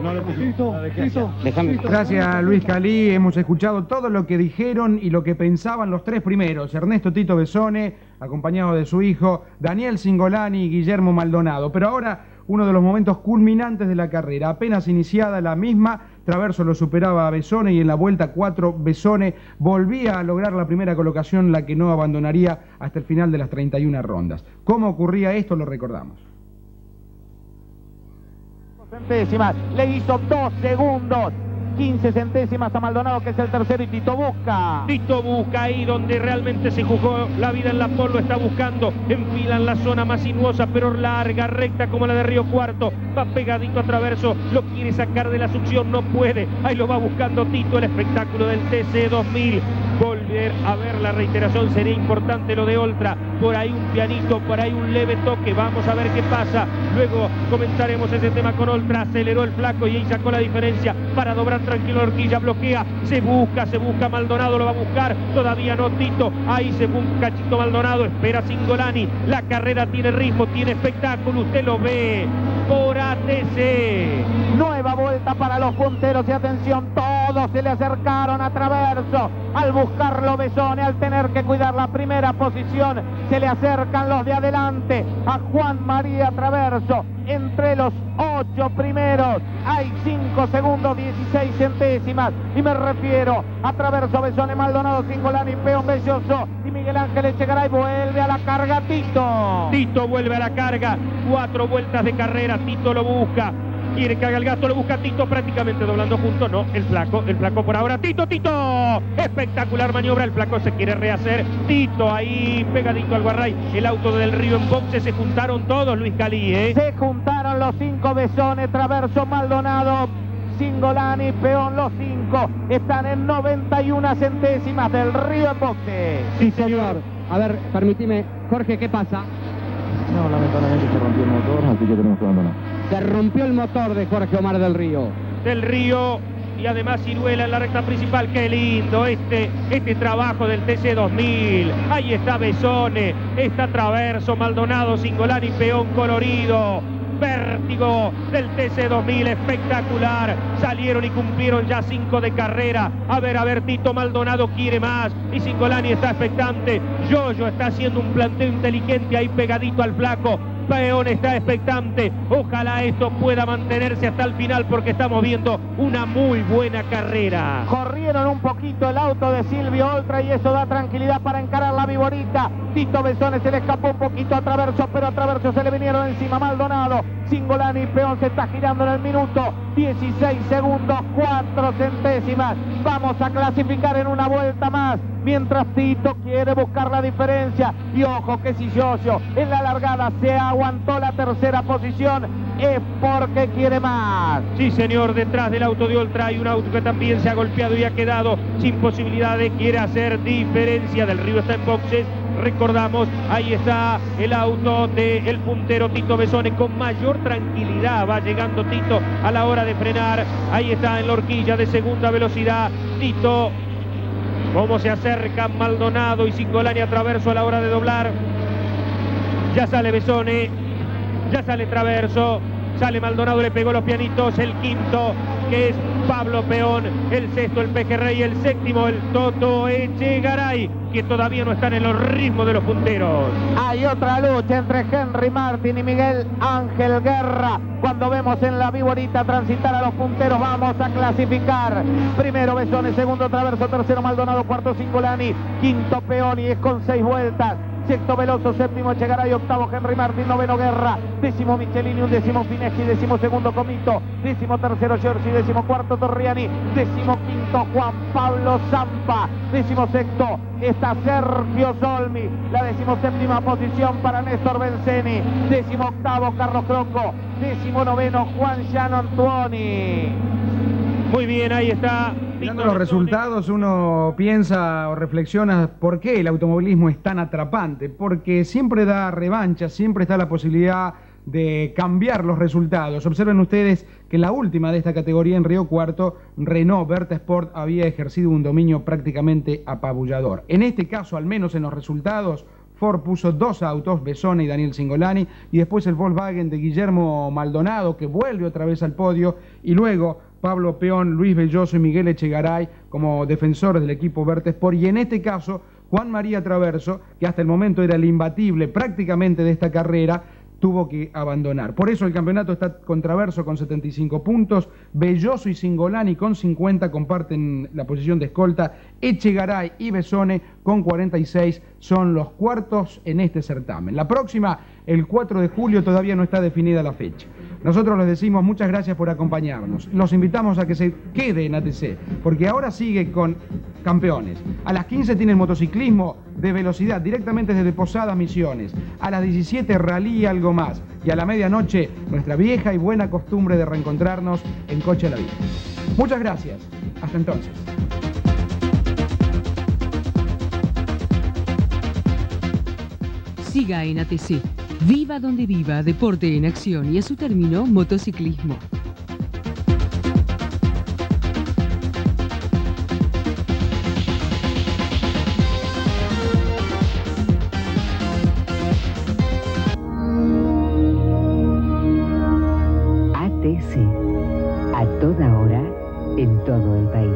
No lo Listo, Listo. Gracias Luis Cali, hemos escuchado todo lo que dijeron y lo que pensaban los tres primeros, Ernesto Tito Bessone, acompañado de su hijo, Daniel Cingolani y Guillermo Maldonado. Pero ahora, uno de los momentos culminantes de la carrera, apenas iniciada la misma, Traverso lo superaba a Bessone y en la vuelta cuatro Bessone volvía a lograr la primera colocación, la que no abandonaría hasta el final de las treinta y una rondas. ¿Cómo ocurría esto? Lo recordamos. Centésimas, le hizo dos segundos, quince centésimas a Maldonado, que es el tercero, y Tito busca. Tito busca ahí donde realmente se jugó la vida en la pole, lo está buscando, enfila en la zona más sinuosa, pero larga, recta como la de Río Cuarto, va pegadito a Traverso, lo quiere sacar de la succión, no puede, ahí lo va buscando Tito, el espectáculo del T C dos mil. Volver a ver la reiteración sería importante, lo de Oltra, por ahí un pianito, por ahí un leve toque, vamos a ver qué pasa, luego comenzaremos ese tema con Oltra. Aceleró el flaco y ahí sacó la diferencia para doblar tranquilo Horquilla, bloquea, se busca, se busca Maldonado, lo va a buscar, todavía no Tito, ahí se busca Chito Maldonado, espera Cingolani, la carrera tiene ritmo, tiene espectáculo, usted lo ve por A T C. Nueva vuelta para los punteros y atención, todos se le acercaron a Traverso, al buscar Carlos Bessone, al tener que cuidar la primera posición, se le acercan los de adelante a Juan María Traverso, entre los ocho primeros, hay cinco segundos, dieciséis centésimas, y me refiero a Traverso, Bessone, Maldonado, Cingolani, Peón, Belloso y Miguel Ángel Echegaray. Vuelve a la carga Tito. Tito vuelve a la carga, cuatro vueltas de carrera, Tito lo busca. Quiere que haga el gasto, lo busca Tito, prácticamente doblando junto, no, el flaco, el flaco por ahora, Tito, Tito, espectacular maniobra, el flaco se quiere rehacer, Tito ahí pegadito al guarray, el auto del Río en boxe, se juntaron todos, Luis Cali, ¿eh? Se juntaron los cinco Bessone, Traverso, Maldonado, Cingolani, Peón, los cinco, están en noventa y una centésimas del Río en boxe. Sí, señor, a ver, permitime, Jorge, ¿qué pasa? No, lamentablemente se rompió el motor, así que tenemos que abandonar. Se rompió el motor de Jorge Omar del Río. Del Río y además Iruela en la recta principal. Qué lindo este, este trabajo del T C dos mil. Ahí está Bessone, está Traverso, Maldonado, Cingolani, Peón colorido. vértigo del T C dos mil espectacular. Salieron y cumplieron ya cinco de carrera. A ver, a ver, Tito Maldonado quiere más y Cingolani está expectante. Yoyo está haciendo un planteo inteligente ahí pegadito al flaco. Peón está expectante, ojalá esto pueda mantenerse hasta el final porque estamos viendo una muy buena carrera. Corrieron un poquito el auto de Silvio Oltra y eso da tranquilidad para encarar la viborita. Tito Bessone se le escapó un poquito a Traverso, pero a Traverso se le vinieron encima Maldonado. Cingolani y Peón se está girando en el minuto, dieciséis segundos, cuatro centésimas. Vamos a clasificar en una vuelta más, mientras Tito quiere buscar la diferencia. Y ojo que si Yoyo en la largada se aguantó la tercera posición, es porque quiere más. Sí señor, detrás del auto de Oltra hay un auto que también se ha golpeado y ha quedado sin posibilidades, quiere hacer diferencia. Del Río está en boxes, recordamos, ahí está el auto del puntero Tito Bessone. Con mayor tranquilidad va llegando Tito a la hora de frenar. Ahí está en la horquilla de segunda velocidad Tito. Cómo se acercan Maldonado y Cingolani a Traverso a la hora de doblar. Ya sale Bessone, ya sale Traverso, sale Maldonado, le pegó los pianitos. El quinto, que es Pablo Peón, el sexto el Pejerrey, el séptimo el Toto Echegaray, que todavía no están en los ritmos de los punteros. Hay otra lucha entre Henry Martín y Miguel Ángel Guerra. Cuando vemos en la viborita transitar a los punteros, vamos a clasificar. Primero Bessone, segundo Traverso, tercero Maldonado, cuarto Cingolani, quinto Peón y es con seis vueltas. Sexto Belloso, séptimo Echegaray, octavo Henry Martín, noveno Guerra, décimo Michelini, undécimo Fineschi, décimo segundo Comito, décimo tercero Giorgi, décimo cuarto Torriani, décimo quinto Juan Pablo Zampa, décimo sexto está Sergio Solmi, la décimo séptima posición para Néstor Benzeni, décimo octavo Carlos Croco, décimo noveno Juan Gian Antuoni. Muy bien, ahí está. Mirando los resultados, uno piensa o reflexiona por qué el automovilismo es tan atrapante, porque siempre da revancha, siempre está la posibilidad de cambiar los resultados. Observen ustedes que la última de esta categoría en Río Cuarto, Renault Berta Sport había ejercido un dominio prácticamente apabullador. En este caso, al menos en los resultados, Ford puso dos autos, Bessone y Daniel Cingolani, y después el Volkswagen de Guillermo Maldonado, que vuelve otra vez al podio, y luego Pablo Peón, Luis Belloso y Miguel Echegaray como defensores del equipo Berta Sport, y en este caso Juan María Traverso, que hasta el momento era el imbatible prácticamente de esta carrera, tuvo que abandonar. Por eso el campeonato está con Traverso con setenta y cinco puntos, Belloso y Cingolani con cincuenta comparten la posición de escolta, Echegaray y Bessone con cuarenta y seis son los cuartos en este certamen. La próxima, el cuatro de julio, todavía no está definida la fecha. Nosotros les decimos muchas gracias por acompañarnos. Los invitamos a que se quede en A T C, porque ahora sigue con campeones. A las quince tienen motociclismo de velocidad, directamente desde Posadas Misiones. A las diecisiete, rally y algo más. Y a la medianoche, nuestra vieja y buena costumbre de reencontrarnos en Coche a la Vida. Muchas gracias. Hasta entonces. Siga en A T C. Viva donde viva, deporte en acción y a su término, motociclismo. A T C, a toda hora, en todo el país.